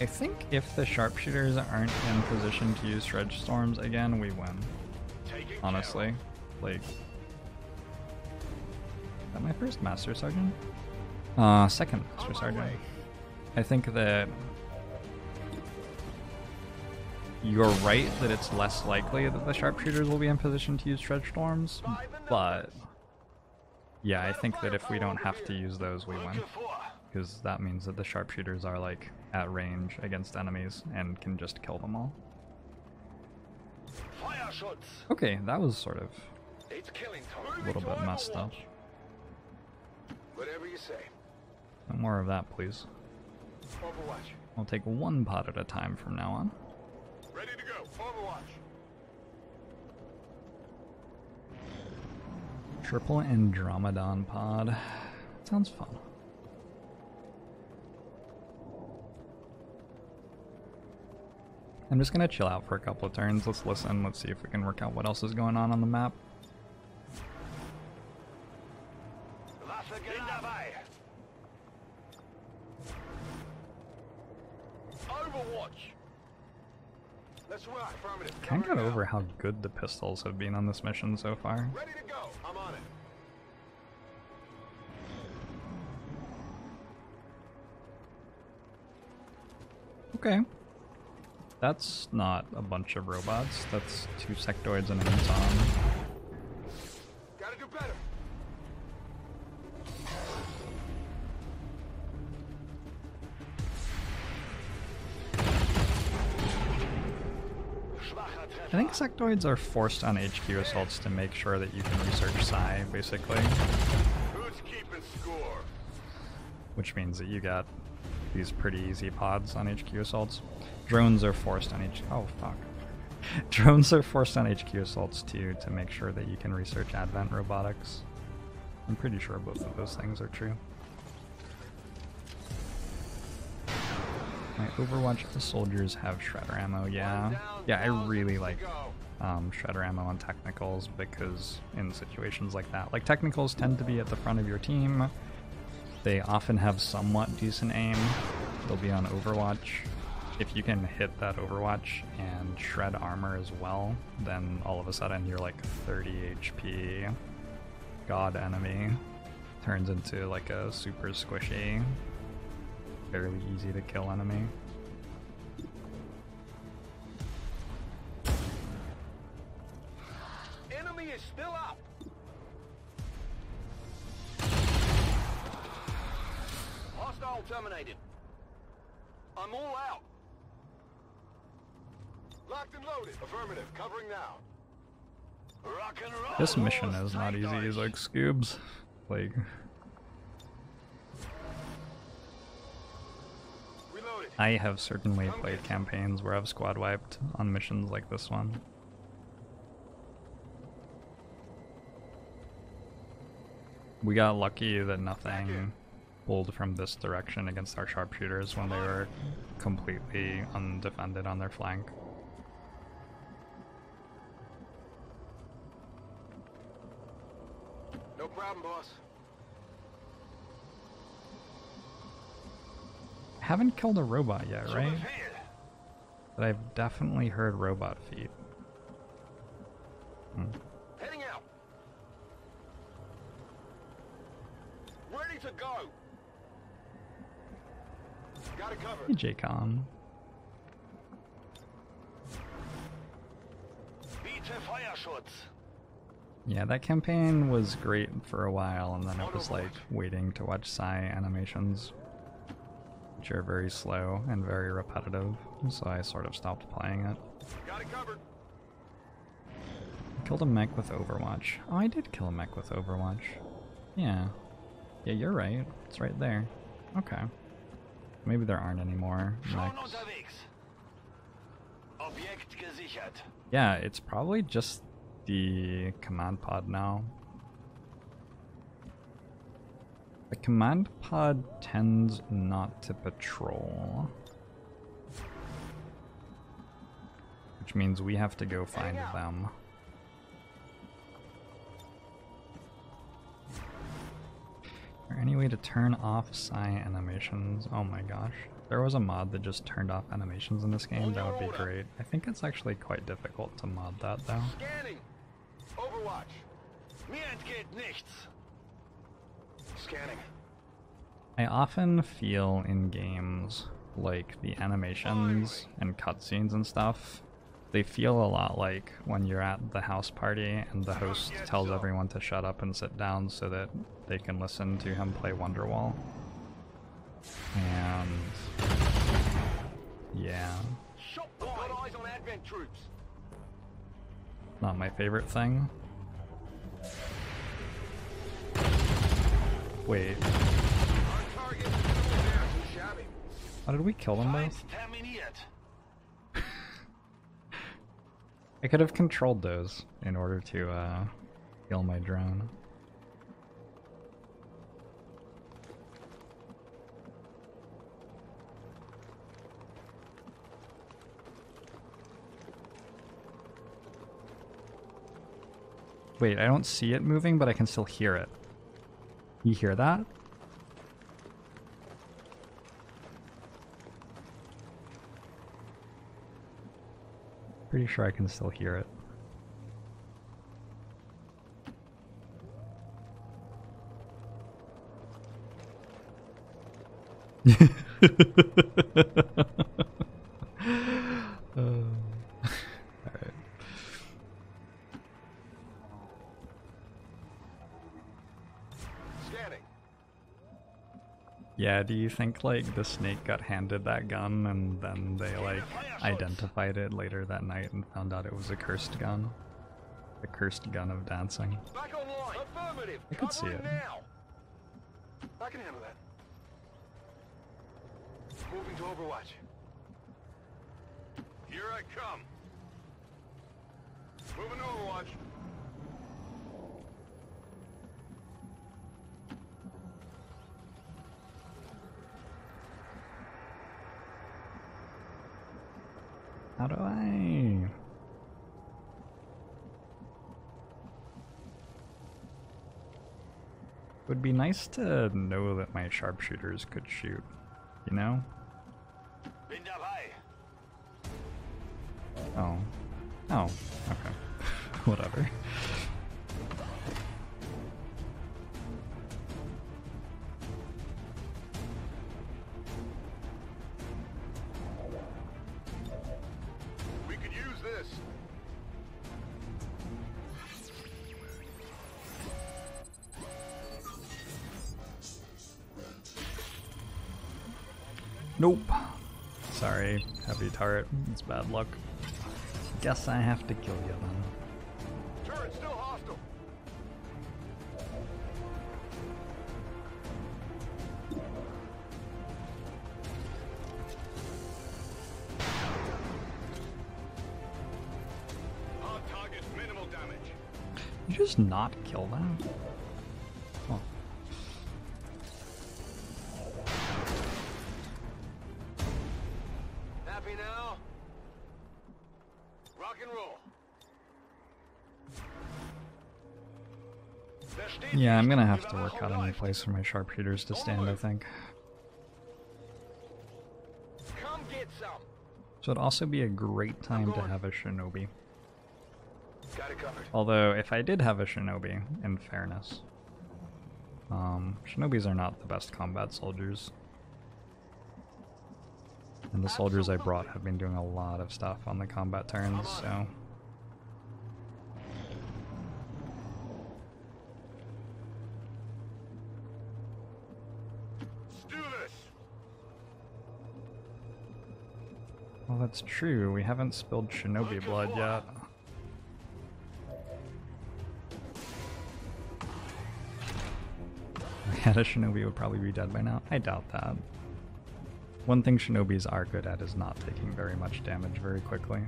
think if the sharpshooters aren't in position to use shred storms again, we win. Honestly, like, is that my first Master Sergeant? Second Master Sergeant. I think that you're right that it's less likely that the sharpshooters will be in position to use shred storms, but yeah, I think that if we don't have to use those, we win. Because that means that the sharpshooters are like at range against enemies and can just kill them all. Okay, that was sort of a little bit messed up. Whatever you say. No more of that, please. Overwatch. I'll take one pot at a time from now on. Ready to go. Overwatch. Triple Andromedon pod. Sounds fun. I'm just gonna chill out for a couple of turns. Let's listen, let's see if we can work out what else is going on the map. Can't get over how good the pistols have been on this mission so far. Ready to go. I'm on it. Okay. That's not a bunch of robots. That's 2 sectoids and a Muton. Gotta do better. I think Sectoids are forced on HQ assaults to make sure that you can research Psy, basically. Who's keeping score? Which means that you got these pretty easy pods on HQ assaults. Drones are forced on HQ. Oh, fuck. Drones are forced on HQ assaults too to make sure that you can research Advent robotics. I'm pretty sure both of those things are true. My Overwatch soldiers have shredder ammo, yeah. Yeah, I really like shredder ammo on technicals because in situations like that, like technicals tend to be at the front of your team. They often have somewhat decent aim. They'll be on Overwatch. If you can hit that Overwatch and shred armor as well, then all of a sudden you're like 30 HP. God enemy turns into like a super squishy, fairly easy to kill enemy. Enemy is still up. Hostile terminated. I'm all out. Locked and loaded. Affirmative. Covering now. Rock and roll. This mission is not easy as like Scoobs. Like. I have certainly played campaigns where I've squad wiped on missions like this one. We got lucky that nothing pulled from this direction against our sharpshooters when they were completely undefended on their flank. No problem, boss. Haven't killed a robot yet, right? But I've definitely heard robot feet. Heading out. Ready to go. Got it covered. Hey, J-Con. Yeah, that campaign was great for a while, and then it was like waiting to watch Psy animations, which are very slow and very repetitive, so I sort of stopped playing it. Got it covered. I killed a mech with Overwatch. Oh, I did kill a mech with Overwatch. Yeah. Yeah, you're right. It's right there. Okay. Maybe there aren't any more mechs. Yeah, it's probably just the command pod now. The command pod tends not to patrol, which means we have to go find them. Is there any way to turn off Psy animations? Oh my gosh. If there was a mod that just turned off animations in this game, that would be great. I think it's actually quite difficult to mod that though. Scanning. Overwatch. Mir entgeht nichts. Scanning. I often feel in games like the animations and cutscenes and stuff, they feel a lot like when you're at the house party and the host tells everyone to shut up and sit down so that they can listen to him play Wonderwall. And yeah, not my favorite thing. Wait. Oh, did we kill them both? I could have controlled those in order to kill my drone. Wait, I don't see it moving, but I can still hear it. You hear that? Pretty sure I can still hear it. All right. Yeah, do you think, like, the snake got handed that gun and then they, like, identified it later that night and found out it was a cursed gun? The cursed gun of dancing. Back online. Affirmative. I could see it. Now. I can handle that. Moving to Overwatch. Here I come. Moving to Overwatch. How do I? It would be nice to know that my sharpshooters could shoot, you know? Oh. Oh, okay. Whatever. Nope. Sorry, heavy turret. It's bad luck. Guess I have to kill you then. Turret's still hostile. Hard target, minimal damage. You just not kill them? Yeah, I'm gonna have to work out a new place for my sharpshooters to stand, I think. So it'd also be a great time to have a shinobi. Although, if I did have a shinobi, in fairness, shinobis are not the best combat soldiers. And the soldiers I brought have been doing a lot of stuff on the combat turns, so... Well, that's true. We haven't spilled shinobi blood yet. If I had a shinobi, would probably be dead by now. I doubt that. One thing shinobis are good at is not taking very much damage very quickly.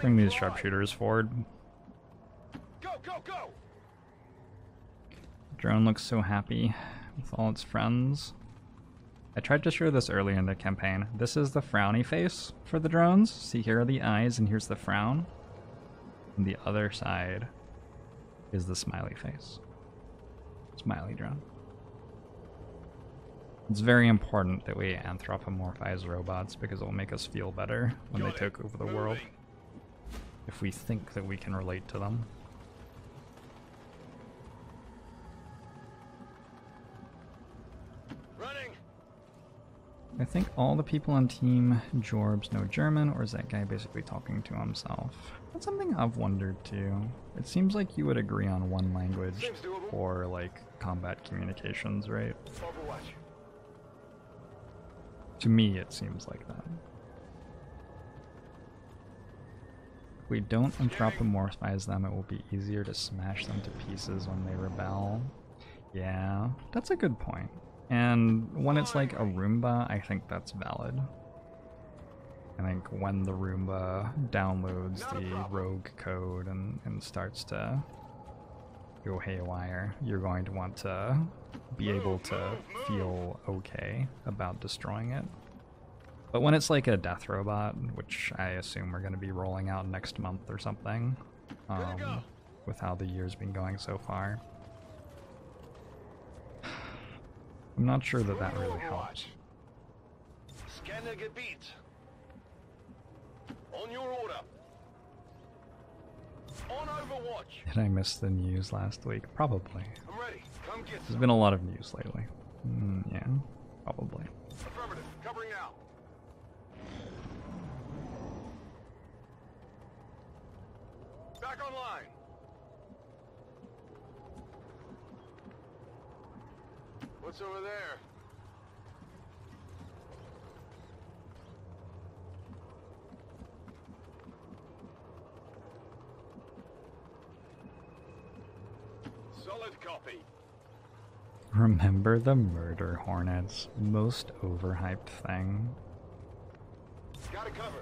Bring these sharpshooters forward. Go, go, go! Drone looks so happy with all its friends. I tried to show this early in the campaign. This is the frowny face for the drones. See, here are the eyes and here's the frown. And the other side is the smiley face. Smiley drone. It's very important that we anthropomorphize robots because it will make us feel better when they take over the world. If we think that we can relate to them. Running. I think all the people on Team Jorbs know German, or is that guy basically talking to himself? That's something I've wondered too. It seems like you would agree on one language for, like, combat communications, right? Overwatch. To me, it seems like that. If we don't anthropomorphize them, it will be easier to smash them to pieces when they rebel. Yeah, that's a good point. And when it's like a Roomba, I think that's valid. I think when the Roomba downloads the rogue code and starts to go haywire, you're going to want to be able to feel okay about destroying it. But when it's like a death robot, which I assume we're going to be rolling out next month or something, with how the year's been going so far, I'm not sure that that really helps. Scanner Gebiet. On your order. On Overwatch. Did I miss the news last week? Probably. I'm ready. Come get There's been a lot of news lately. Yeah, probably. Affirmative. Covering now. Back online. What's over there? Solid copy. Remember the murder hornets? Most overhyped thing. Got it covered.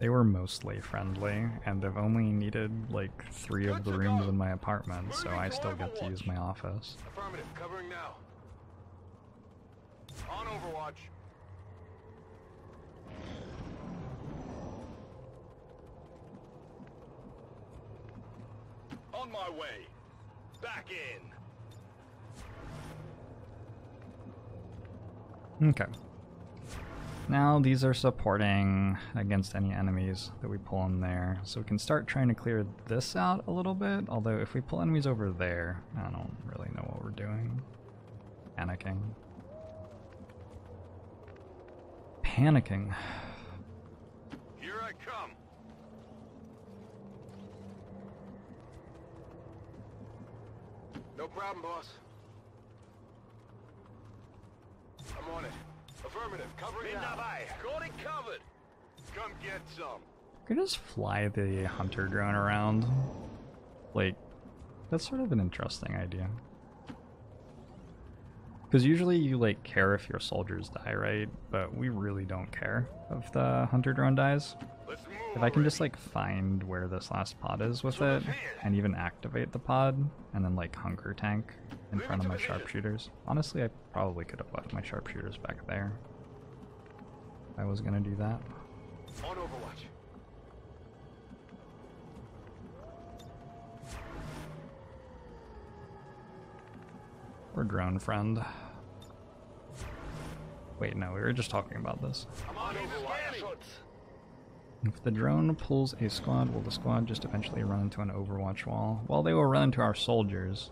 They were mostly friendly, and they've only needed like 3 of the rooms in my apartment, so I still get to use my office. Affirmative, covering now. On Overwatch. On my way. Back in. Okay. Now these are supporting against any enemies that we pull in there, so we can start trying to clear this out a little bit, although if we pull enemies over there, I don't really know what we're doing. Panicking. Panicking. Here I come. No problem, boss. I'm on it. Affirmative, covering now. Got it covered. Come get some. You could just fly the hunter drone around. Like, that's sort of an interesting idea. Because usually you like care if your soldiers die, right? But we really don't care if the hunter drone dies. If I can just like find where this last pod is with it, and even activate the pod, and then like hunker tank in front of my sharpshooters. Honestly, I probably could have left my sharpshooters back there. I was gonna do that. On Overwatch. We're drone friend. Wait, no, we were just talking about this. I'm on Overwatch. If the drone pulls a squad, will the squad just eventually run into an Overwatch wall? Well, they will run into our soldiers.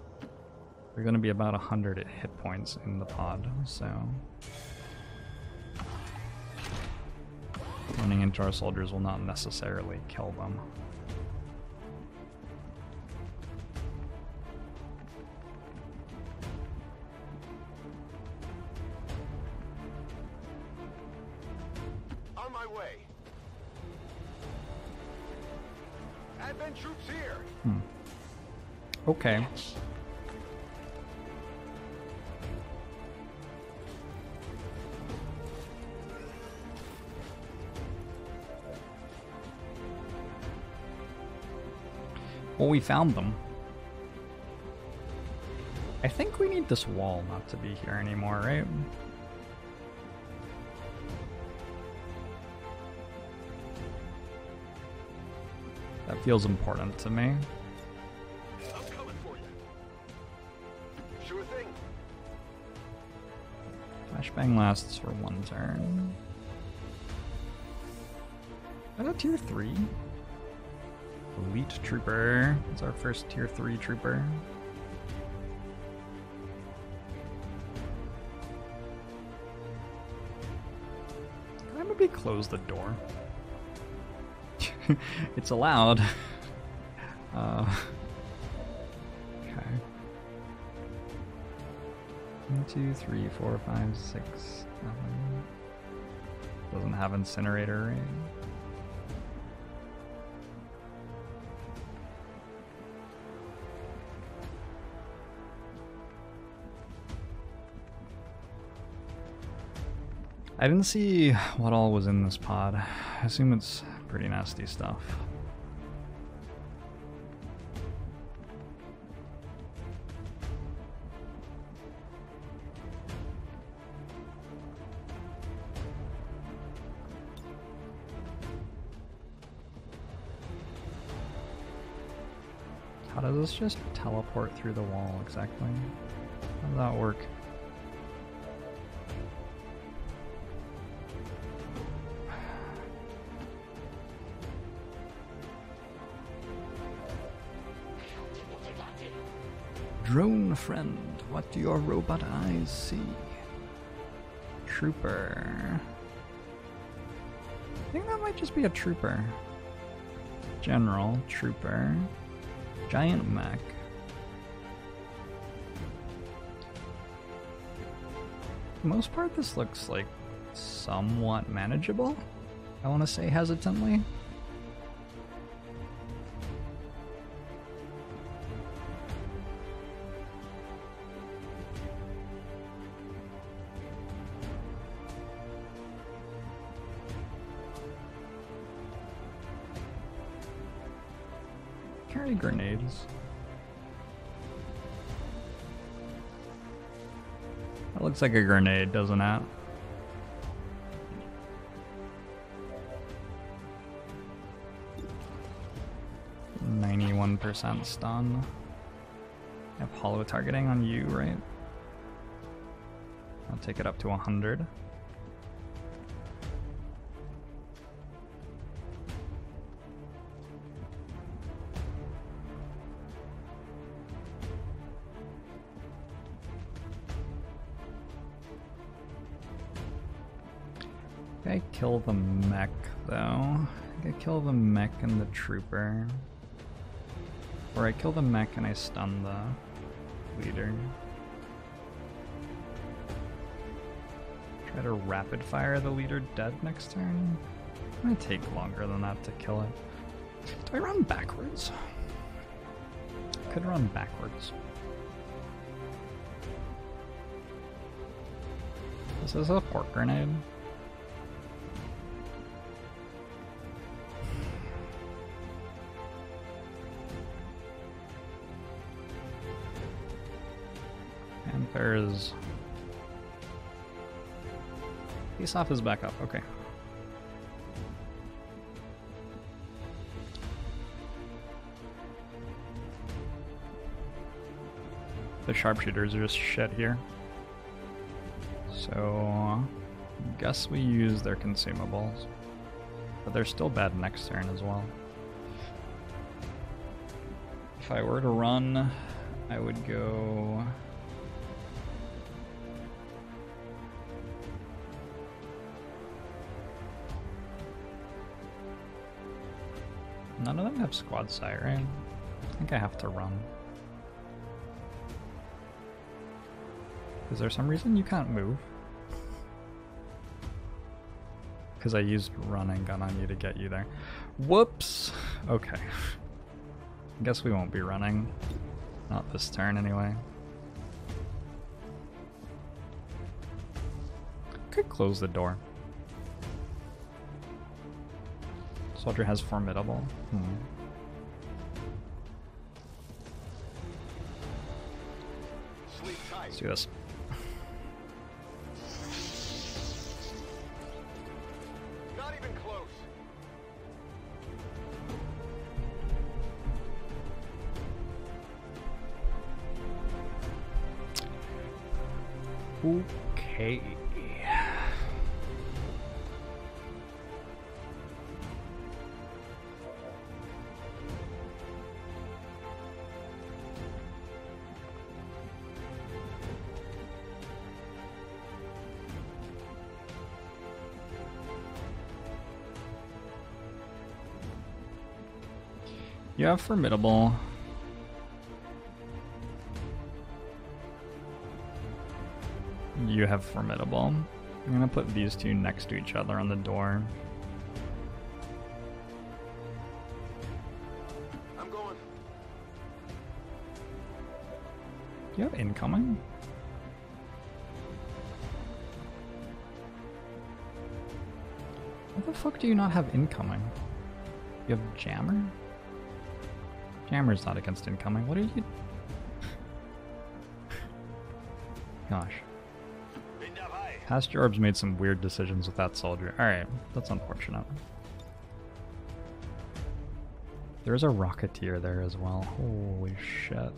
They're going to be about 100 at hit points in the pod, so... running into our soldiers will not necessarily kill them. On my way! Advent troops here! Okay. Well, we found them. I think we need this wall not to be here anymore, right? That feels important to me. I'm coming for you. Sure thing. Flashbang lasts for 1 turn. Is that a tier 3? Elite Trooper. It's our first tier 3 trooper. Can I maybe close the door? It's allowed. Okay. 1, 2, 3, 4, 5, 6, 7. Doesn't have incinerator ring. I didn't see what all was in this pod. I assume it's pretty nasty stuff. How does this just teleport through the wall exactly? How does that work? Drone friend, what do your robot eyes see? Trooper. I think that might just be a trooper. General, trooper, giant mech. For the most part, this looks like somewhat manageable, I want to say hesitantly. Grenades. That looks like a grenade, doesn't it? I'm 91% stun. I have hollow targeting on you, right? I'll take it up to 100. Kill the mech though. I think I kill the mech and the trooper. Or I kill the mech and I stun the leader. Try to rapid fire the leader dead next turn. It's gonna take longer than that to kill it. Do I run backwards? I could run backwards. This is a pork grenade. There's Face Off is back up, okay. The sharpshooters are just shit here. So I guess we use their consumables. But they're still bad next turn as well. If I were to run, I would go. None of them have squad sight, right? I think I have to run. Is there some reason you can't move? Because I used running gun on you to get you there. Whoops! Okay. I guess we won't be running. Not this turn, anyway. Could close the door. Soldier has formidable. Sleep tight. Let's do this. Not even close. Okay. You have formidable. You have formidable. I'm gonna put these two next to each other on the door. I'm going. You have incoming? What the fuck do you not have incoming? You have jammer? Jammer's not against incoming. What are you? Gosh. Past Jorbs made some weird decisions with that soldier. Alright, that's unfortunate. There's a Rocketeer there as well. Holy shit.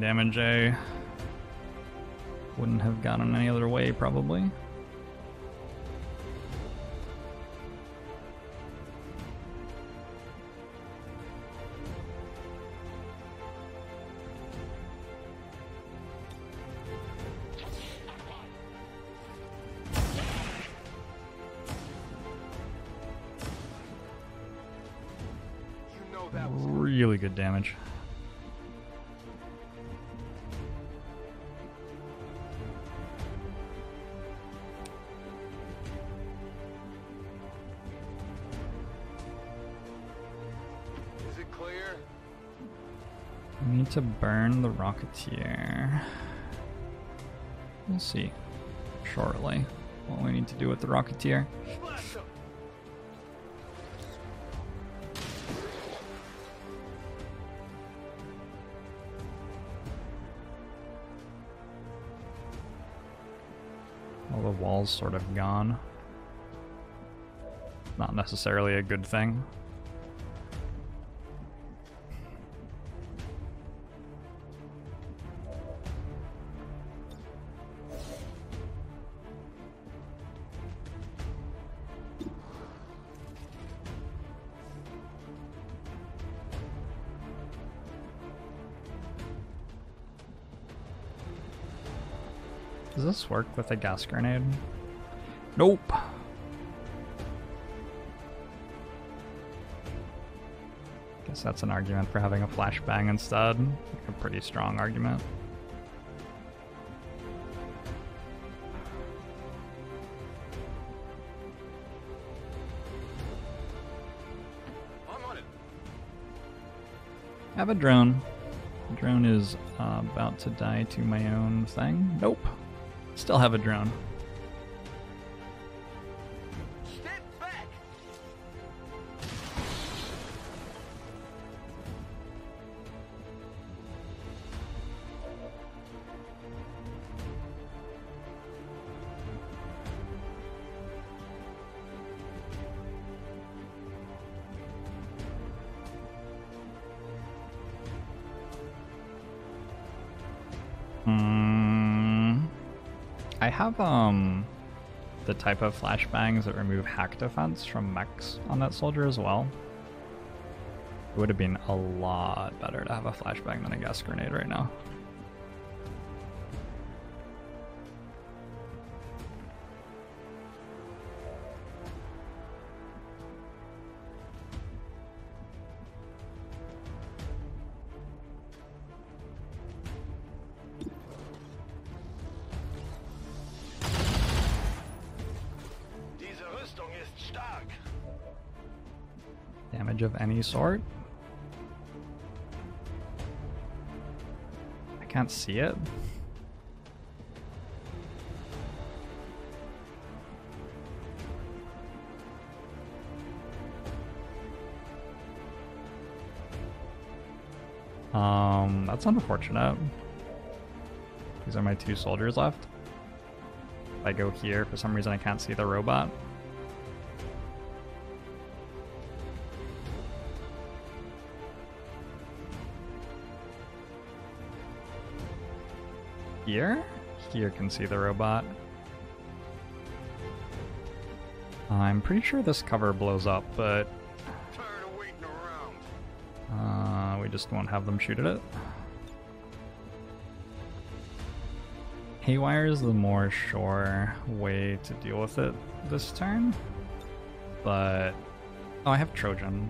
Damage I wouldn't have gotten any other way, probably. You know that was really good damage. To burn the Rocketeer. We'll see shortly what we need to do with the Rocketeer. All the walls sort of gone. Not necessarily a good thing. Work with a gas grenade? Nope. Guess that's an argument for having a flashbang instead. Like a pretty strong argument. I'm on it. I have a drone. The drone is about to die to my own thing. Nope. Still have a drone. Step back. I have the type of flashbangs that remove hack defense from mechs on that soldier as well. It would have been a lot better to have a flashbang than a gas grenade right now. Of any sort. I can't see it. That's unfortunate. These are my two soldiers left. If I go here, for some reason I can't see the robot. Here? Here can see the robot. I'm pretty sure this cover blows up, but we just won't have them shoot at it. Haywire is the more sure way to deal with it this turn, but oh, I have Trojan.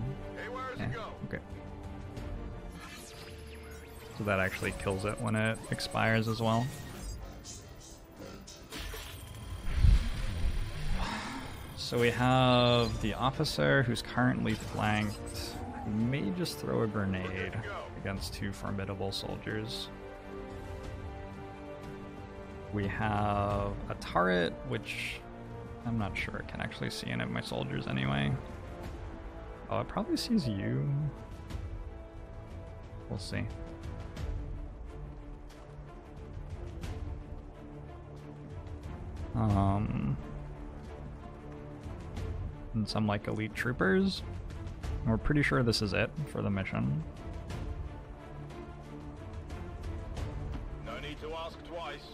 Yeah, okay. So that actually kills it when it expires as well. So we have the officer who's currently flanked. I may just throw a grenade against two formidable soldiers. We have a turret, which I'm not sure it can actually see any of my soldiers anyway. Oh, it probably sees you. We'll see. And some like elite troopers. We're pretty sure this is it for the mission. No need to ask twice.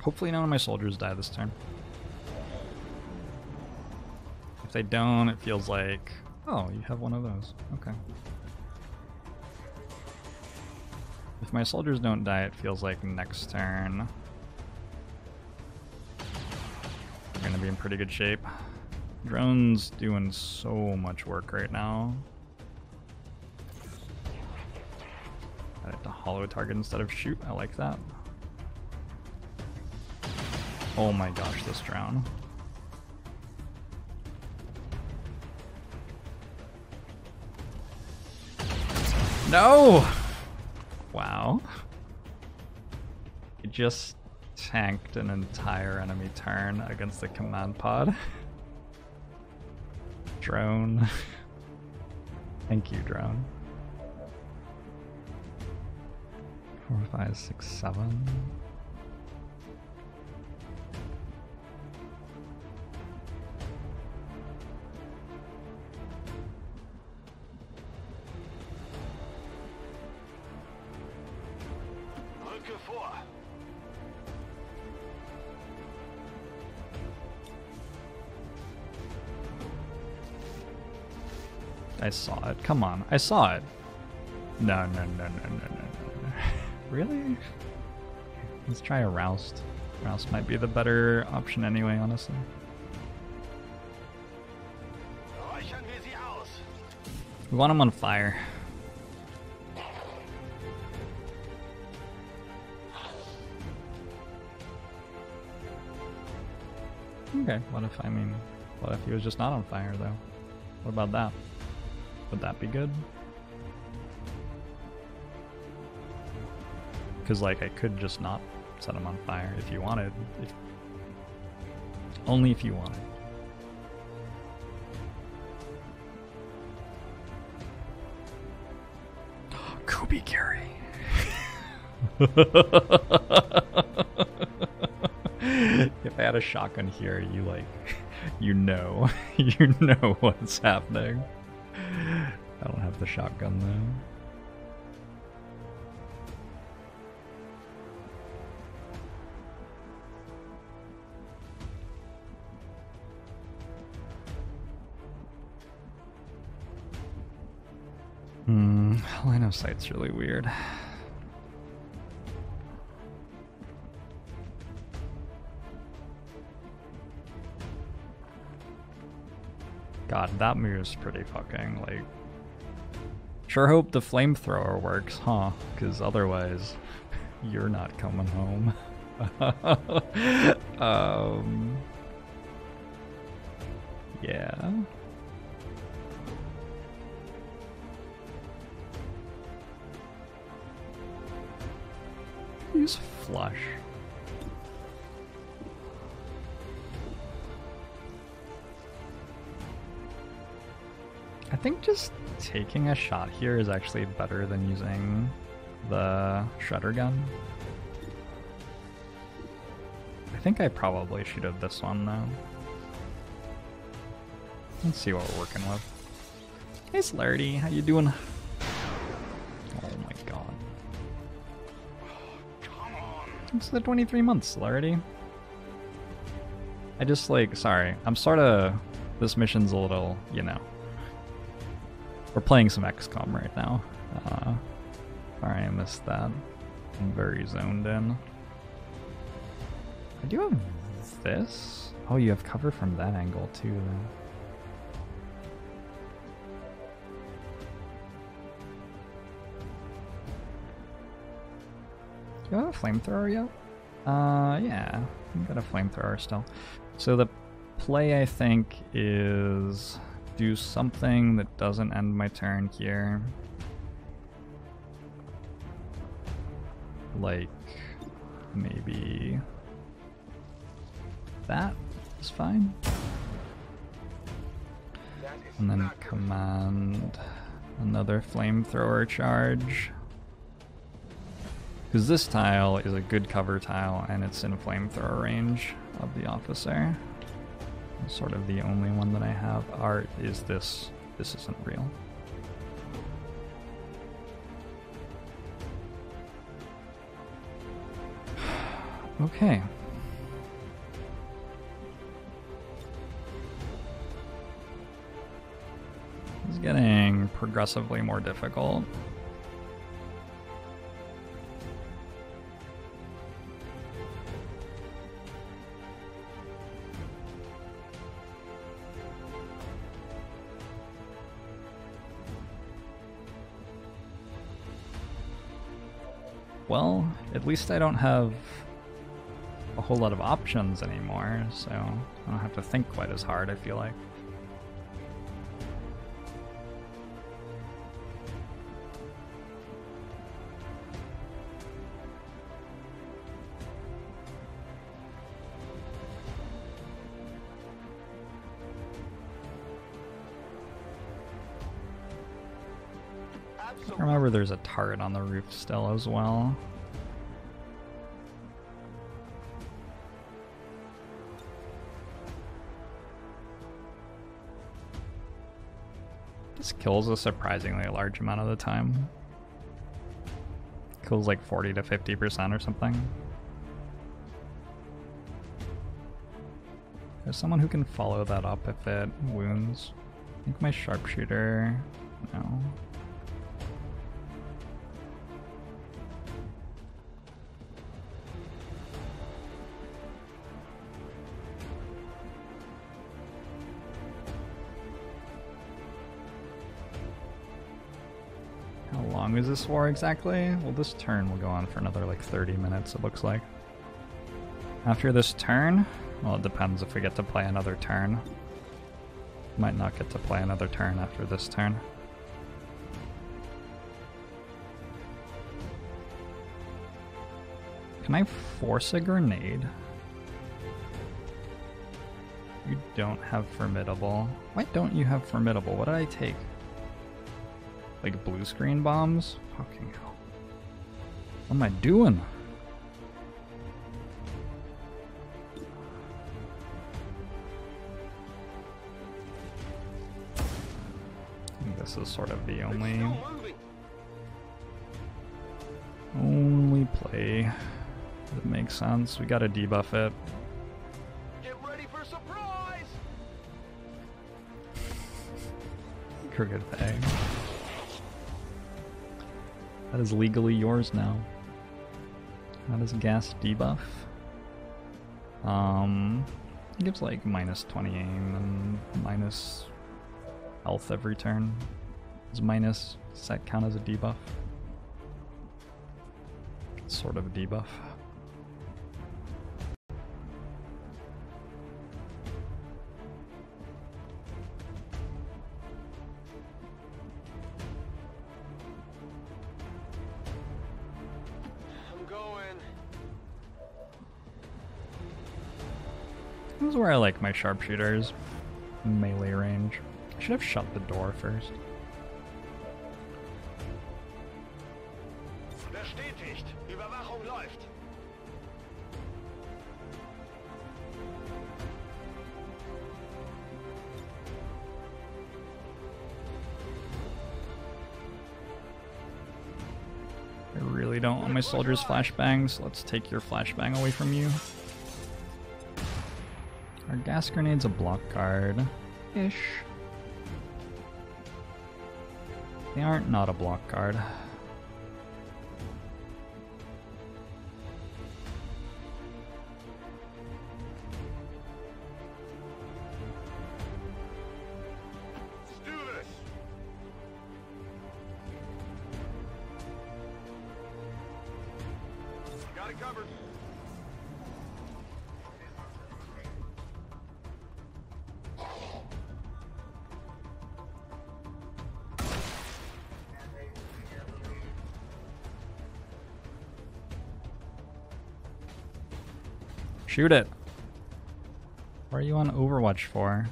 Hopefully none of my soldiers die this turn. If they don't, it feels like, oh, you have one of those. Okay. If my soldiers don't die, it feels like next turn we're gonna be in pretty good shape. Drone's doing so much work right now. I have to hollow a target instead of shoot. I like that. Oh my gosh, this drone. No! Wow. It just tanked an entire enemy turn against the command pod. Drone. Thank you, drone. 4, 5, 6, 7. I saw it. Come on. I saw it. No, no, no, no, no, no. Really? Let's try a Roust. Roust might be the better option anyway, honestly. We want him on fire. Okay, what if he was just not on fire, though? What about that? Would that be good? Because, like, I could just not set him on fire if you wanted. Only if you wanted. Kubi Gary! If I had a shotgun here, you, like, you know what's happening. I don't have the shotgun though. Line of sight's really weird. God, that move's pretty fucking like. Sure hope the flamethrower works, huh? Because otherwise, you're not coming home. Yeah. Use flush. I think just taking a shot here is actually better than using the shredder gun. I think I probably should have this one though. Let's see what we're working with. Hey Slurity, how you doing? Oh my god. Come on. Thanks for the 23 months, Slurity. I just like, sorry, I'm sorta, this mission's a little, you know. We're playing some XCOM right now. Sorry I missed that. I'm very zoned in. I do have this. Oh, you have cover from that angle too, though. Do you have a flamethrower yet? Yeah, I've got a flamethrower still. So the play, I think, is do something that doesn't end my turn here. Like, maybe that is fine. And then command another flamethrower charge. Because this tile is a good cover tile and it's in flamethrower range of the officer. And sort of the only one that I have. Art is this. This isn't real. Okay. It's getting progressively more difficult. Well, at least I don't have a whole lot of options anymore, so I don't have to think quite as hard, I feel like. I remember there's a turret on the roof still as well. This kills a surprisingly large amount of the time. Kills like 40 to 50% or something. There's someone who can follow that up if it wounds. I think my sharpshooter... no. Is this war exactly? Well, this turn will go on for another like 30 minutes, it looks like. After this turn? Well, it depends if we get to play another turn. Might not get to play another turn after this turn. Can I force a grenade? You don't have formidable. Why don't you have formidable? What did I take? Like blue screen bombs? Fucking hell. What am I doing? I think this is sort of the only play that makes sense. We gotta debuff it. Get ready for surprise! Crooked thing. That is legally yours now. How does gas debuff? It gives like -20 aim and minus health every turn. Does minus set count as a debuff? It's sort of a debuff. Where I like my sharpshooters. Melee range. I should have shut the door first. Bestätigt. Überwachung läuft. I really don't want my soldiers' flashbangs. Let's take your flashbang away from you. Our gas grenade's a block guard-ish. They aren't not a block guard. Shoot it. What are you on Overwatch for?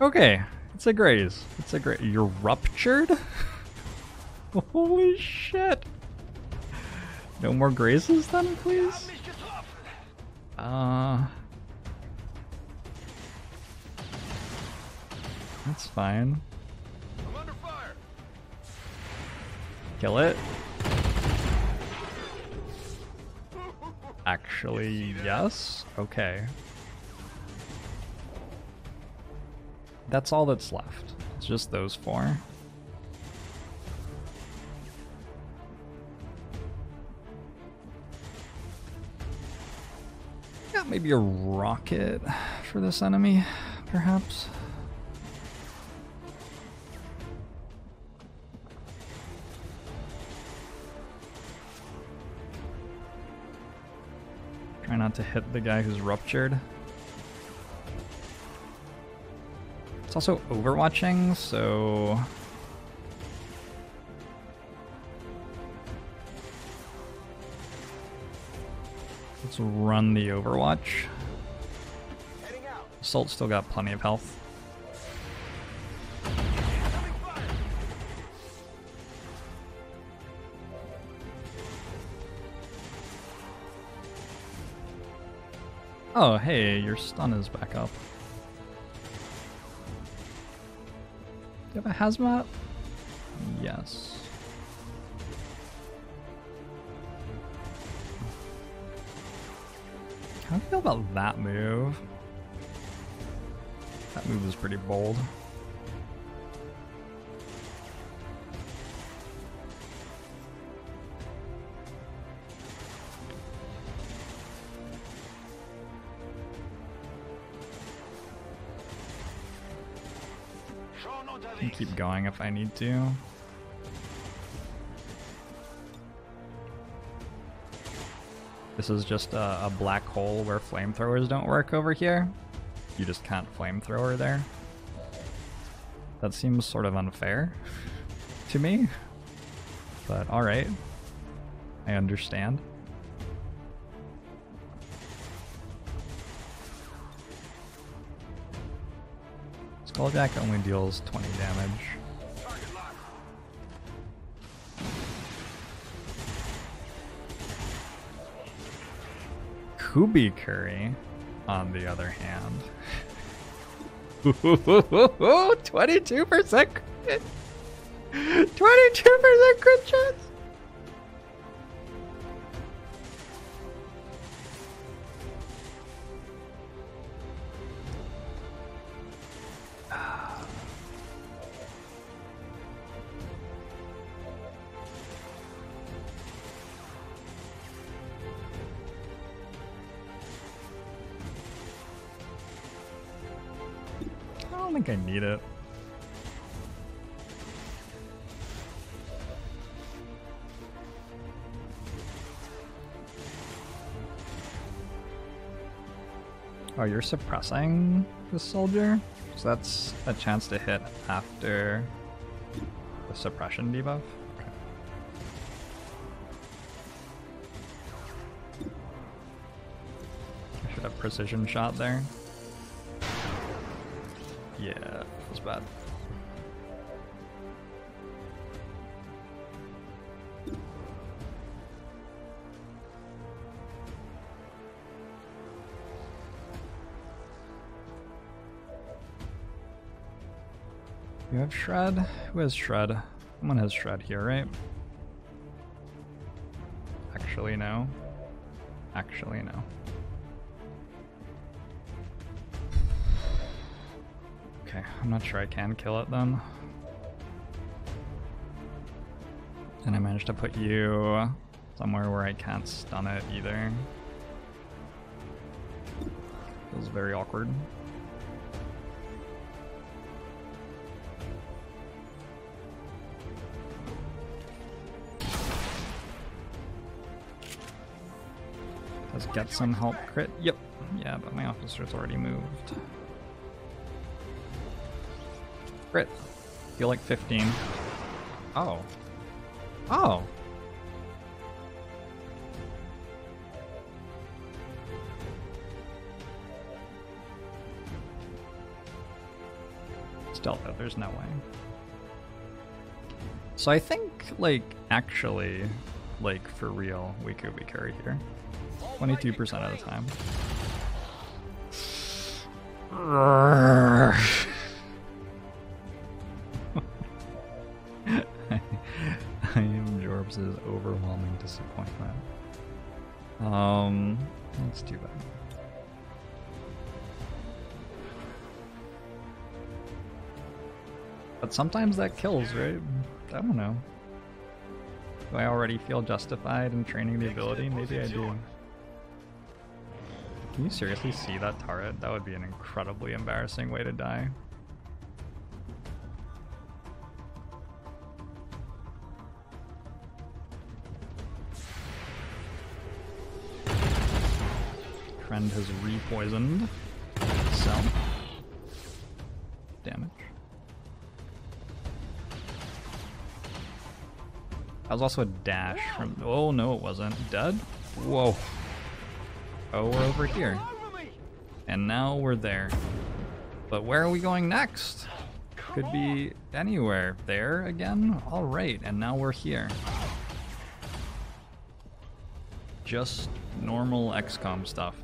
Okay, it's a graze. It's a graze. You're ruptured? Holy shit. No more grazes then, please? That's fine. I'm under fire. Kill it. Actually, yes? Okay. That's all that's left. It's just those four. Yeah, maybe a rocket for this enemy, perhaps. Try not to hit the guy who's ruptured. It's also overwatching, so... let's run the overwatch. Assault's still got plenty of health. Oh, hey, your stun is back up. Do you have a hazmat? Yes. How do you feel about that move? That move was pretty bold. Keep going if I need to. This is just a black hole where flamethrowers don't work over here. You just can't flamethrower there. That seems sort of unfair to me, but alright. I understand. Skulljack only deals 20 damage. Kubi Curry, on the other hand. 22% crit! 22% crit chance! I need it. Oh, you're suppressing the soldier? So that's a chance to hit after the suppression debuff. Okay. I should have precision shot there. Yeah, feels bad. You have Shred? Who has Shred? Someone has Shred here, right? Actually, no. Actually, no. Okay, I'm not sure I can kill it then. And I managed to put you somewhere where I can't stun it either. Feels very awkward. Let's get some help crit. Yep. Yeah, but my officer's already moved. Crit. Feel like 15. Oh. Oh. it's Delta. There's no way. So I think, like, actually, like, for real, we could be carried here. 22% of the time. I am Jorbs' overwhelming disappointment. Let's do that. But sometimes that kills, right? I don't know. Do I already feel justified in training the ability? Maybe I do. Can you seriously see that turret? That would be an incredibly embarrassing way to die. Trend has re-poisoned. So. Damage. I was also a dash from. Oh no, it wasn't. Dead? Whoa. Oh, we're over here. And now we're there. But where are we going next? Could be anywhere. There again? Alright, and now we're here. Just normal XCOM stuff.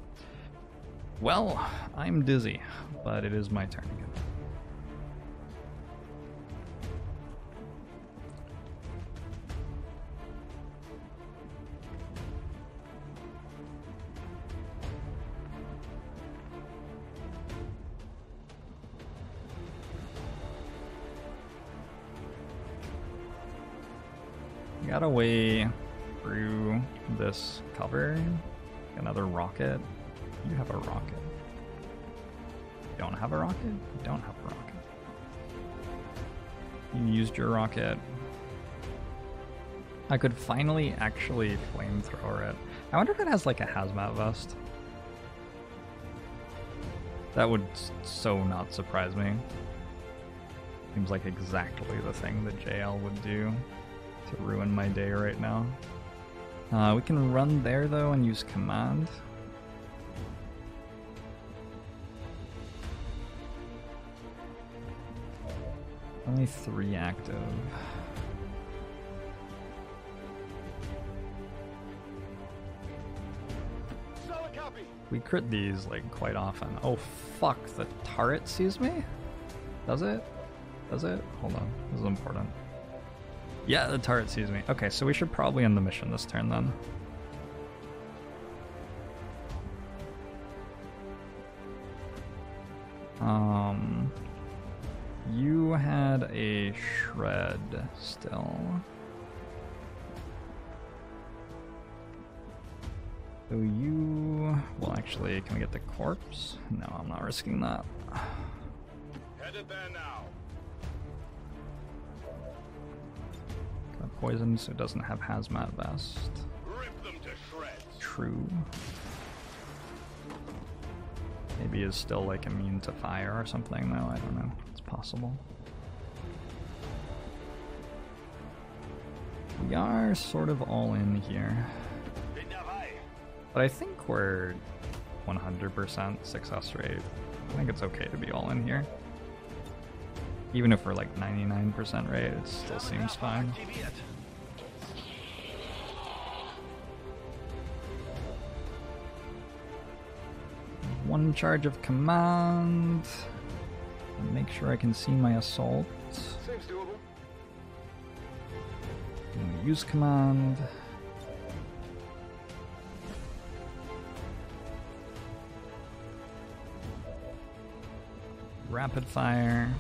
Well, I'm dizzy, but it is my turn again. Got a way through this cover. Another rocket. You have a rocket. You don't have a rocket? You don't have a rocket. You used your rocket. I could finally actually flamethrower it. I wonder if it has like a hazmat vest. That would so not surprise me. Seems like exactly the thing that JL would do. To ruin my day right now. We can run there though and use command. Only 3 active. We crit these like quite often. Oh fuck, the turret sees me? Does it? Does it? Hold on, this is important. Yeah, the turret sees me. Okay, so we should probably end the mission this turn then. You had a shred still. So you... Well, actually, can we get the corpse? No, I'm not risking that. Headed there now. Poison, so it doesn't have hazmat vest. Rip them to shreds. True. Maybe it's still like immune to fire or something though, I don't know. It's possible. We are sort of all in here. But I think we're 100% success rate. I think it's okay to be all in here. Even if we're like 99% rate, it still seems fine. One charge of command. And make sure I can see my assault. Seems doable. I'm gonna use command. Rapid fire.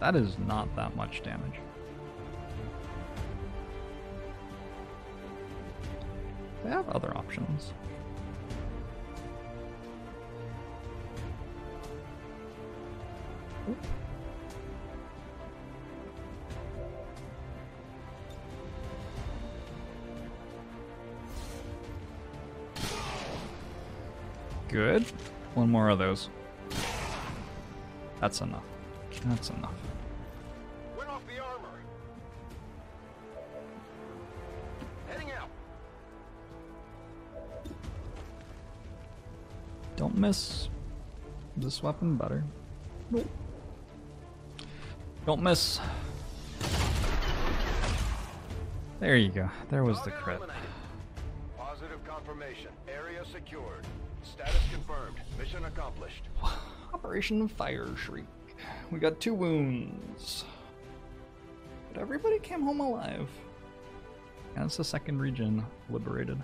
That is not that much damage. They have other options. Oop. Good. One more of those. That's enough. That's enough. We're off the armor. Heading out. Don't miss. This weapon better. Nope. Don't miss. There you go. There was the crit. Positive confirmation. Area secured. Status confirmed. Mission accomplished. Operation Fire Shriek. We got 2 wounds. But everybody came home alive. And it's the second region liberated.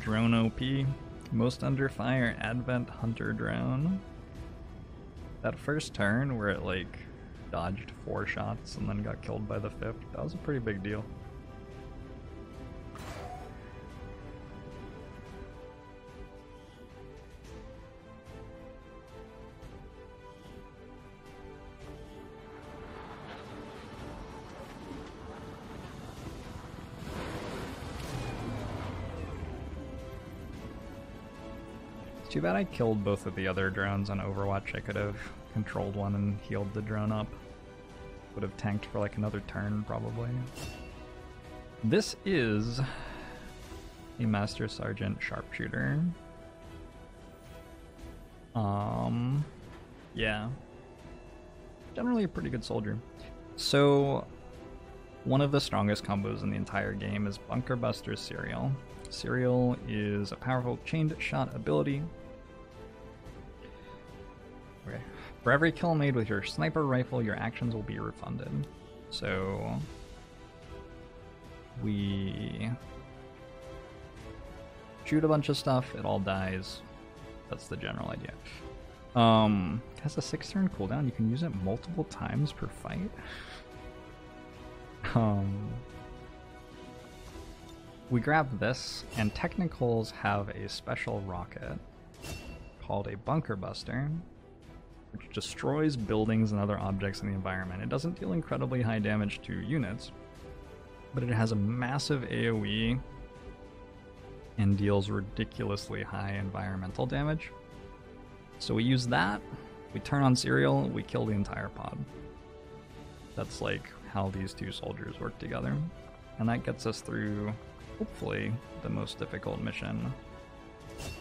Drone OP, most under fire Advent Hunter drone. That first turn where it like dodged 4 shots and then got killed by the 5th, that was a pretty big deal. Too bad I killed both of the other drones on Overwatch. I could have controlled one and healed the drone up. Would have tanked for like another turn probably. This is a Master Sergeant Sharpshooter. Yeah. Generally a pretty good soldier. So one of the strongest combos in the entire game is Bunker Buster Serial. Serial is a powerful chained shot ability. Okay. For every kill made with your sniper rifle, your actions will be refunded. So we shoot a bunch of stuff, it all dies. That's the general idea. It has a 6-turn cooldown. You can use it multiple times per fight. We grab this, and Technicals have a special rocket called a Bunker Buster, which destroys buildings and other objects in the environment. It doesn't deal incredibly high damage to units, but it has a massive AoE and deals ridiculously high environmental damage. So we use that, we turn on Serial, we kill the entire pod. That's like how these two soldiers work together. And that gets us through, hopefully, the most difficult mission.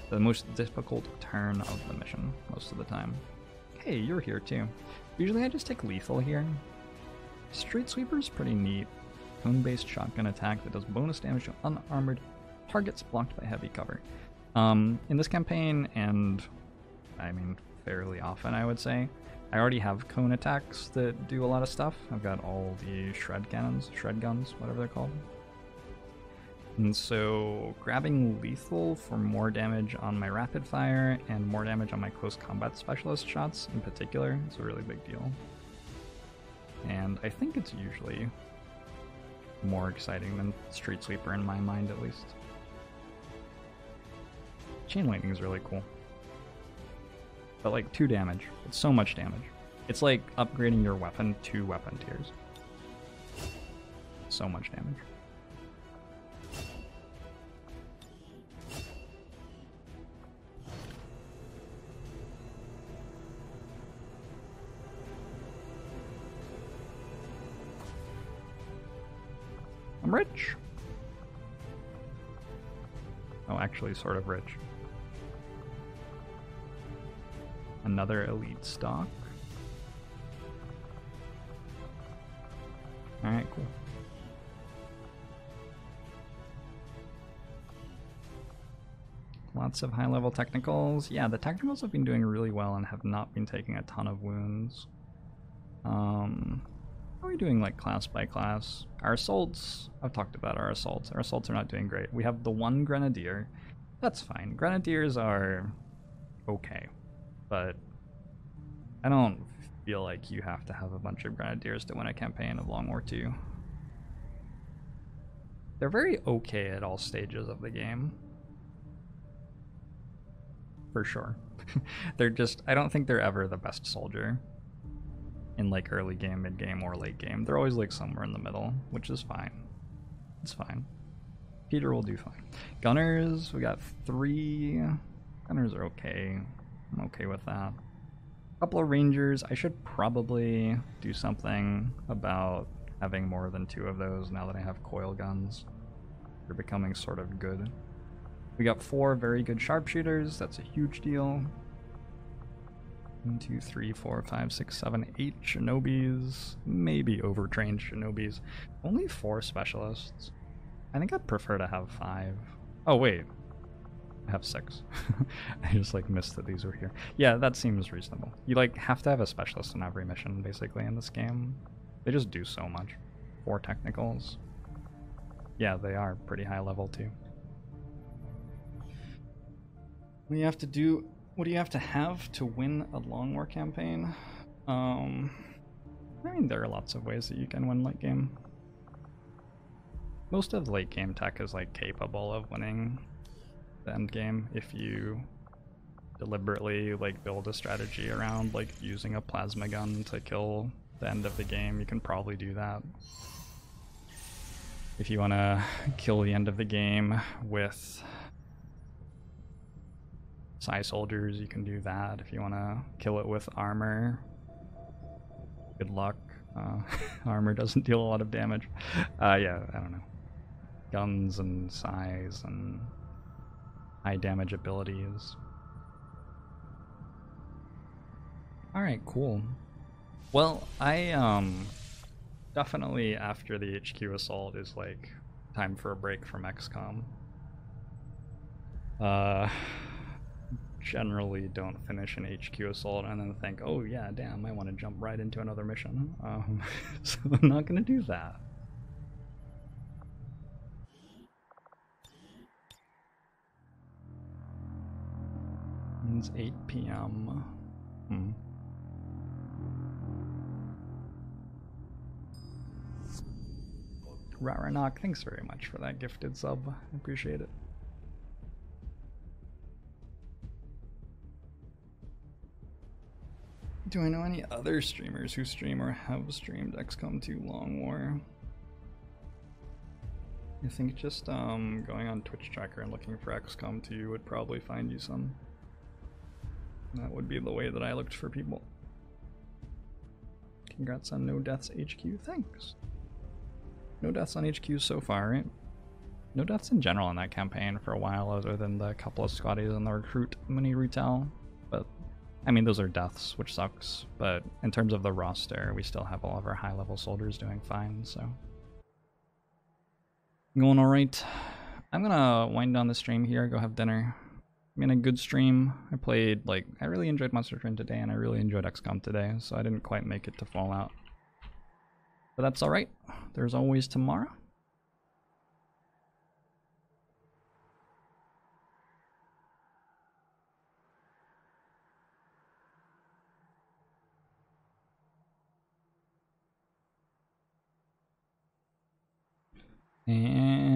The most difficult turn of the mission, most of the time. Hey, you're here too. Usually I just take lethal here. Street Sweeper's pretty neat. Cone-based shotgun attack that does bonus damage to unarmored targets blocked by heavy cover. In this campaign, and I mean fairly often I would say, I already have cone attacks that do a lot of stuff. I've got all the shred cannons, shred guns, whatever they're called. And so grabbing lethal for more damage on my rapid fire and more damage on my close combat specialist shots in particular is a really big deal. And I think it's usually more exciting than Street Sweeper in my mind, at least. Chain lightning is really cool. But like 2 damage, it's so much damage. It's like upgrading your weapon 2 weapon tiers. So much damage. I'm rich. Oh, actually, sort of rich. Another elite stock. All right, cool. Lots of high-level technicals. Yeah, the technicals have been doing really well and have not been taking a ton of wounds. How are we doing, like, class by class? Our assaults, I've talked about our assaults. Our assaults are not doing great. We have the 1 grenadier. That's fine. Grenadiers are okay, but I don't feel like you have to have a bunch of grenadiers to win a campaign of Long War 2. They're very okay at all stages of the game. For sure. They're just, I don't think they're ever the best soldier. In like early game, mid game, or late game. They're always like somewhere in the middle, which is fine. It's fine. Peter will do fine. Gunners, we got 3. Gunners are okay. I'm okay with that. Couple of Rangers. I should probably do something about having more than 2 of those now that I have coil guns. They're becoming sort of good. We got 4 very good sharpshooters. That's a huge deal. 1, 2, 3, 4, 5, 6, 7, 8 Shinobis. Maybe overtrained Shinobis. Only 4 specialists. I think I'd prefer to have 5. Oh, wait. I have 6. I just, like, missed that these were here. Yeah, that seems reasonable. You, like, have to have a specialist in every mission, basically, in this game. They just do so much. 4 technicals. Yeah, they are pretty high level, too. What do you have to do? What do you have to win a long war campaign? I mean, there are lots of ways that you can win late game. Most of late game tech is, like, capable of winning the end game if you deliberately, like, build a strategy around, like, using a plasma gun to kill the end of the game. You can probably do that. If you want to kill the end of the game with Psy Soldiers, you can do that. If you want to kill it with armor, good luck. Armor doesn't deal a lot of damage. Yeah, I don't know. Guns and size and high damage abilities. Alright, cool. Well, I definitely after the HQ assault is like time for a break from XCOM. Generally don't finish an HQ assault and then think, oh yeah, damn, I want to jump right into another mission. So I'm not going to do that. It's 8 p.m. Hmm. Raranok, thanks very much for that gifted sub. I appreciate it. Do I know any other streamers who stream or have streamed XCOM 2 Long War? I think just going on Twitch Tracker and looking for XCOM 2 would probably find you some. That would be the way that I looked for people. Congrats on No Deaths HQ, thanks. No deaths on HQ so far, right? No deaths in general in that campaign for a while other than the couple of squaddies and the recruit mini retail, but I mean, those are deaths, which sucks, but in terms of the roster, we still have all of our high-level soldiers doing fine, so. Going alright. I'm gonna wind down the stream here, go have dinner. I mean, a good stream. I played, like, I really enjoyed Monster Train today, and I really enjoyed XCOM today, so I didn't quite make it to Fallout. But that's alright. There's always tomorrow. And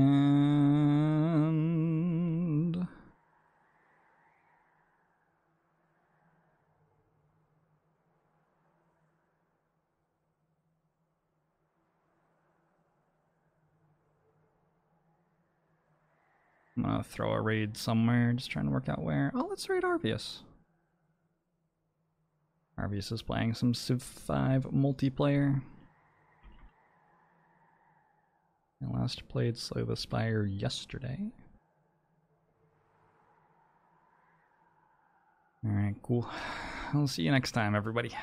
I'm gonna throw a raid somewhere, just trying to work out where. Oh, let's raid Arvius. Arvius is playing some Civ 5 multiplayer. I last played Slay the Spire yesterday. Alright, cool. I'll see you next time, everybody.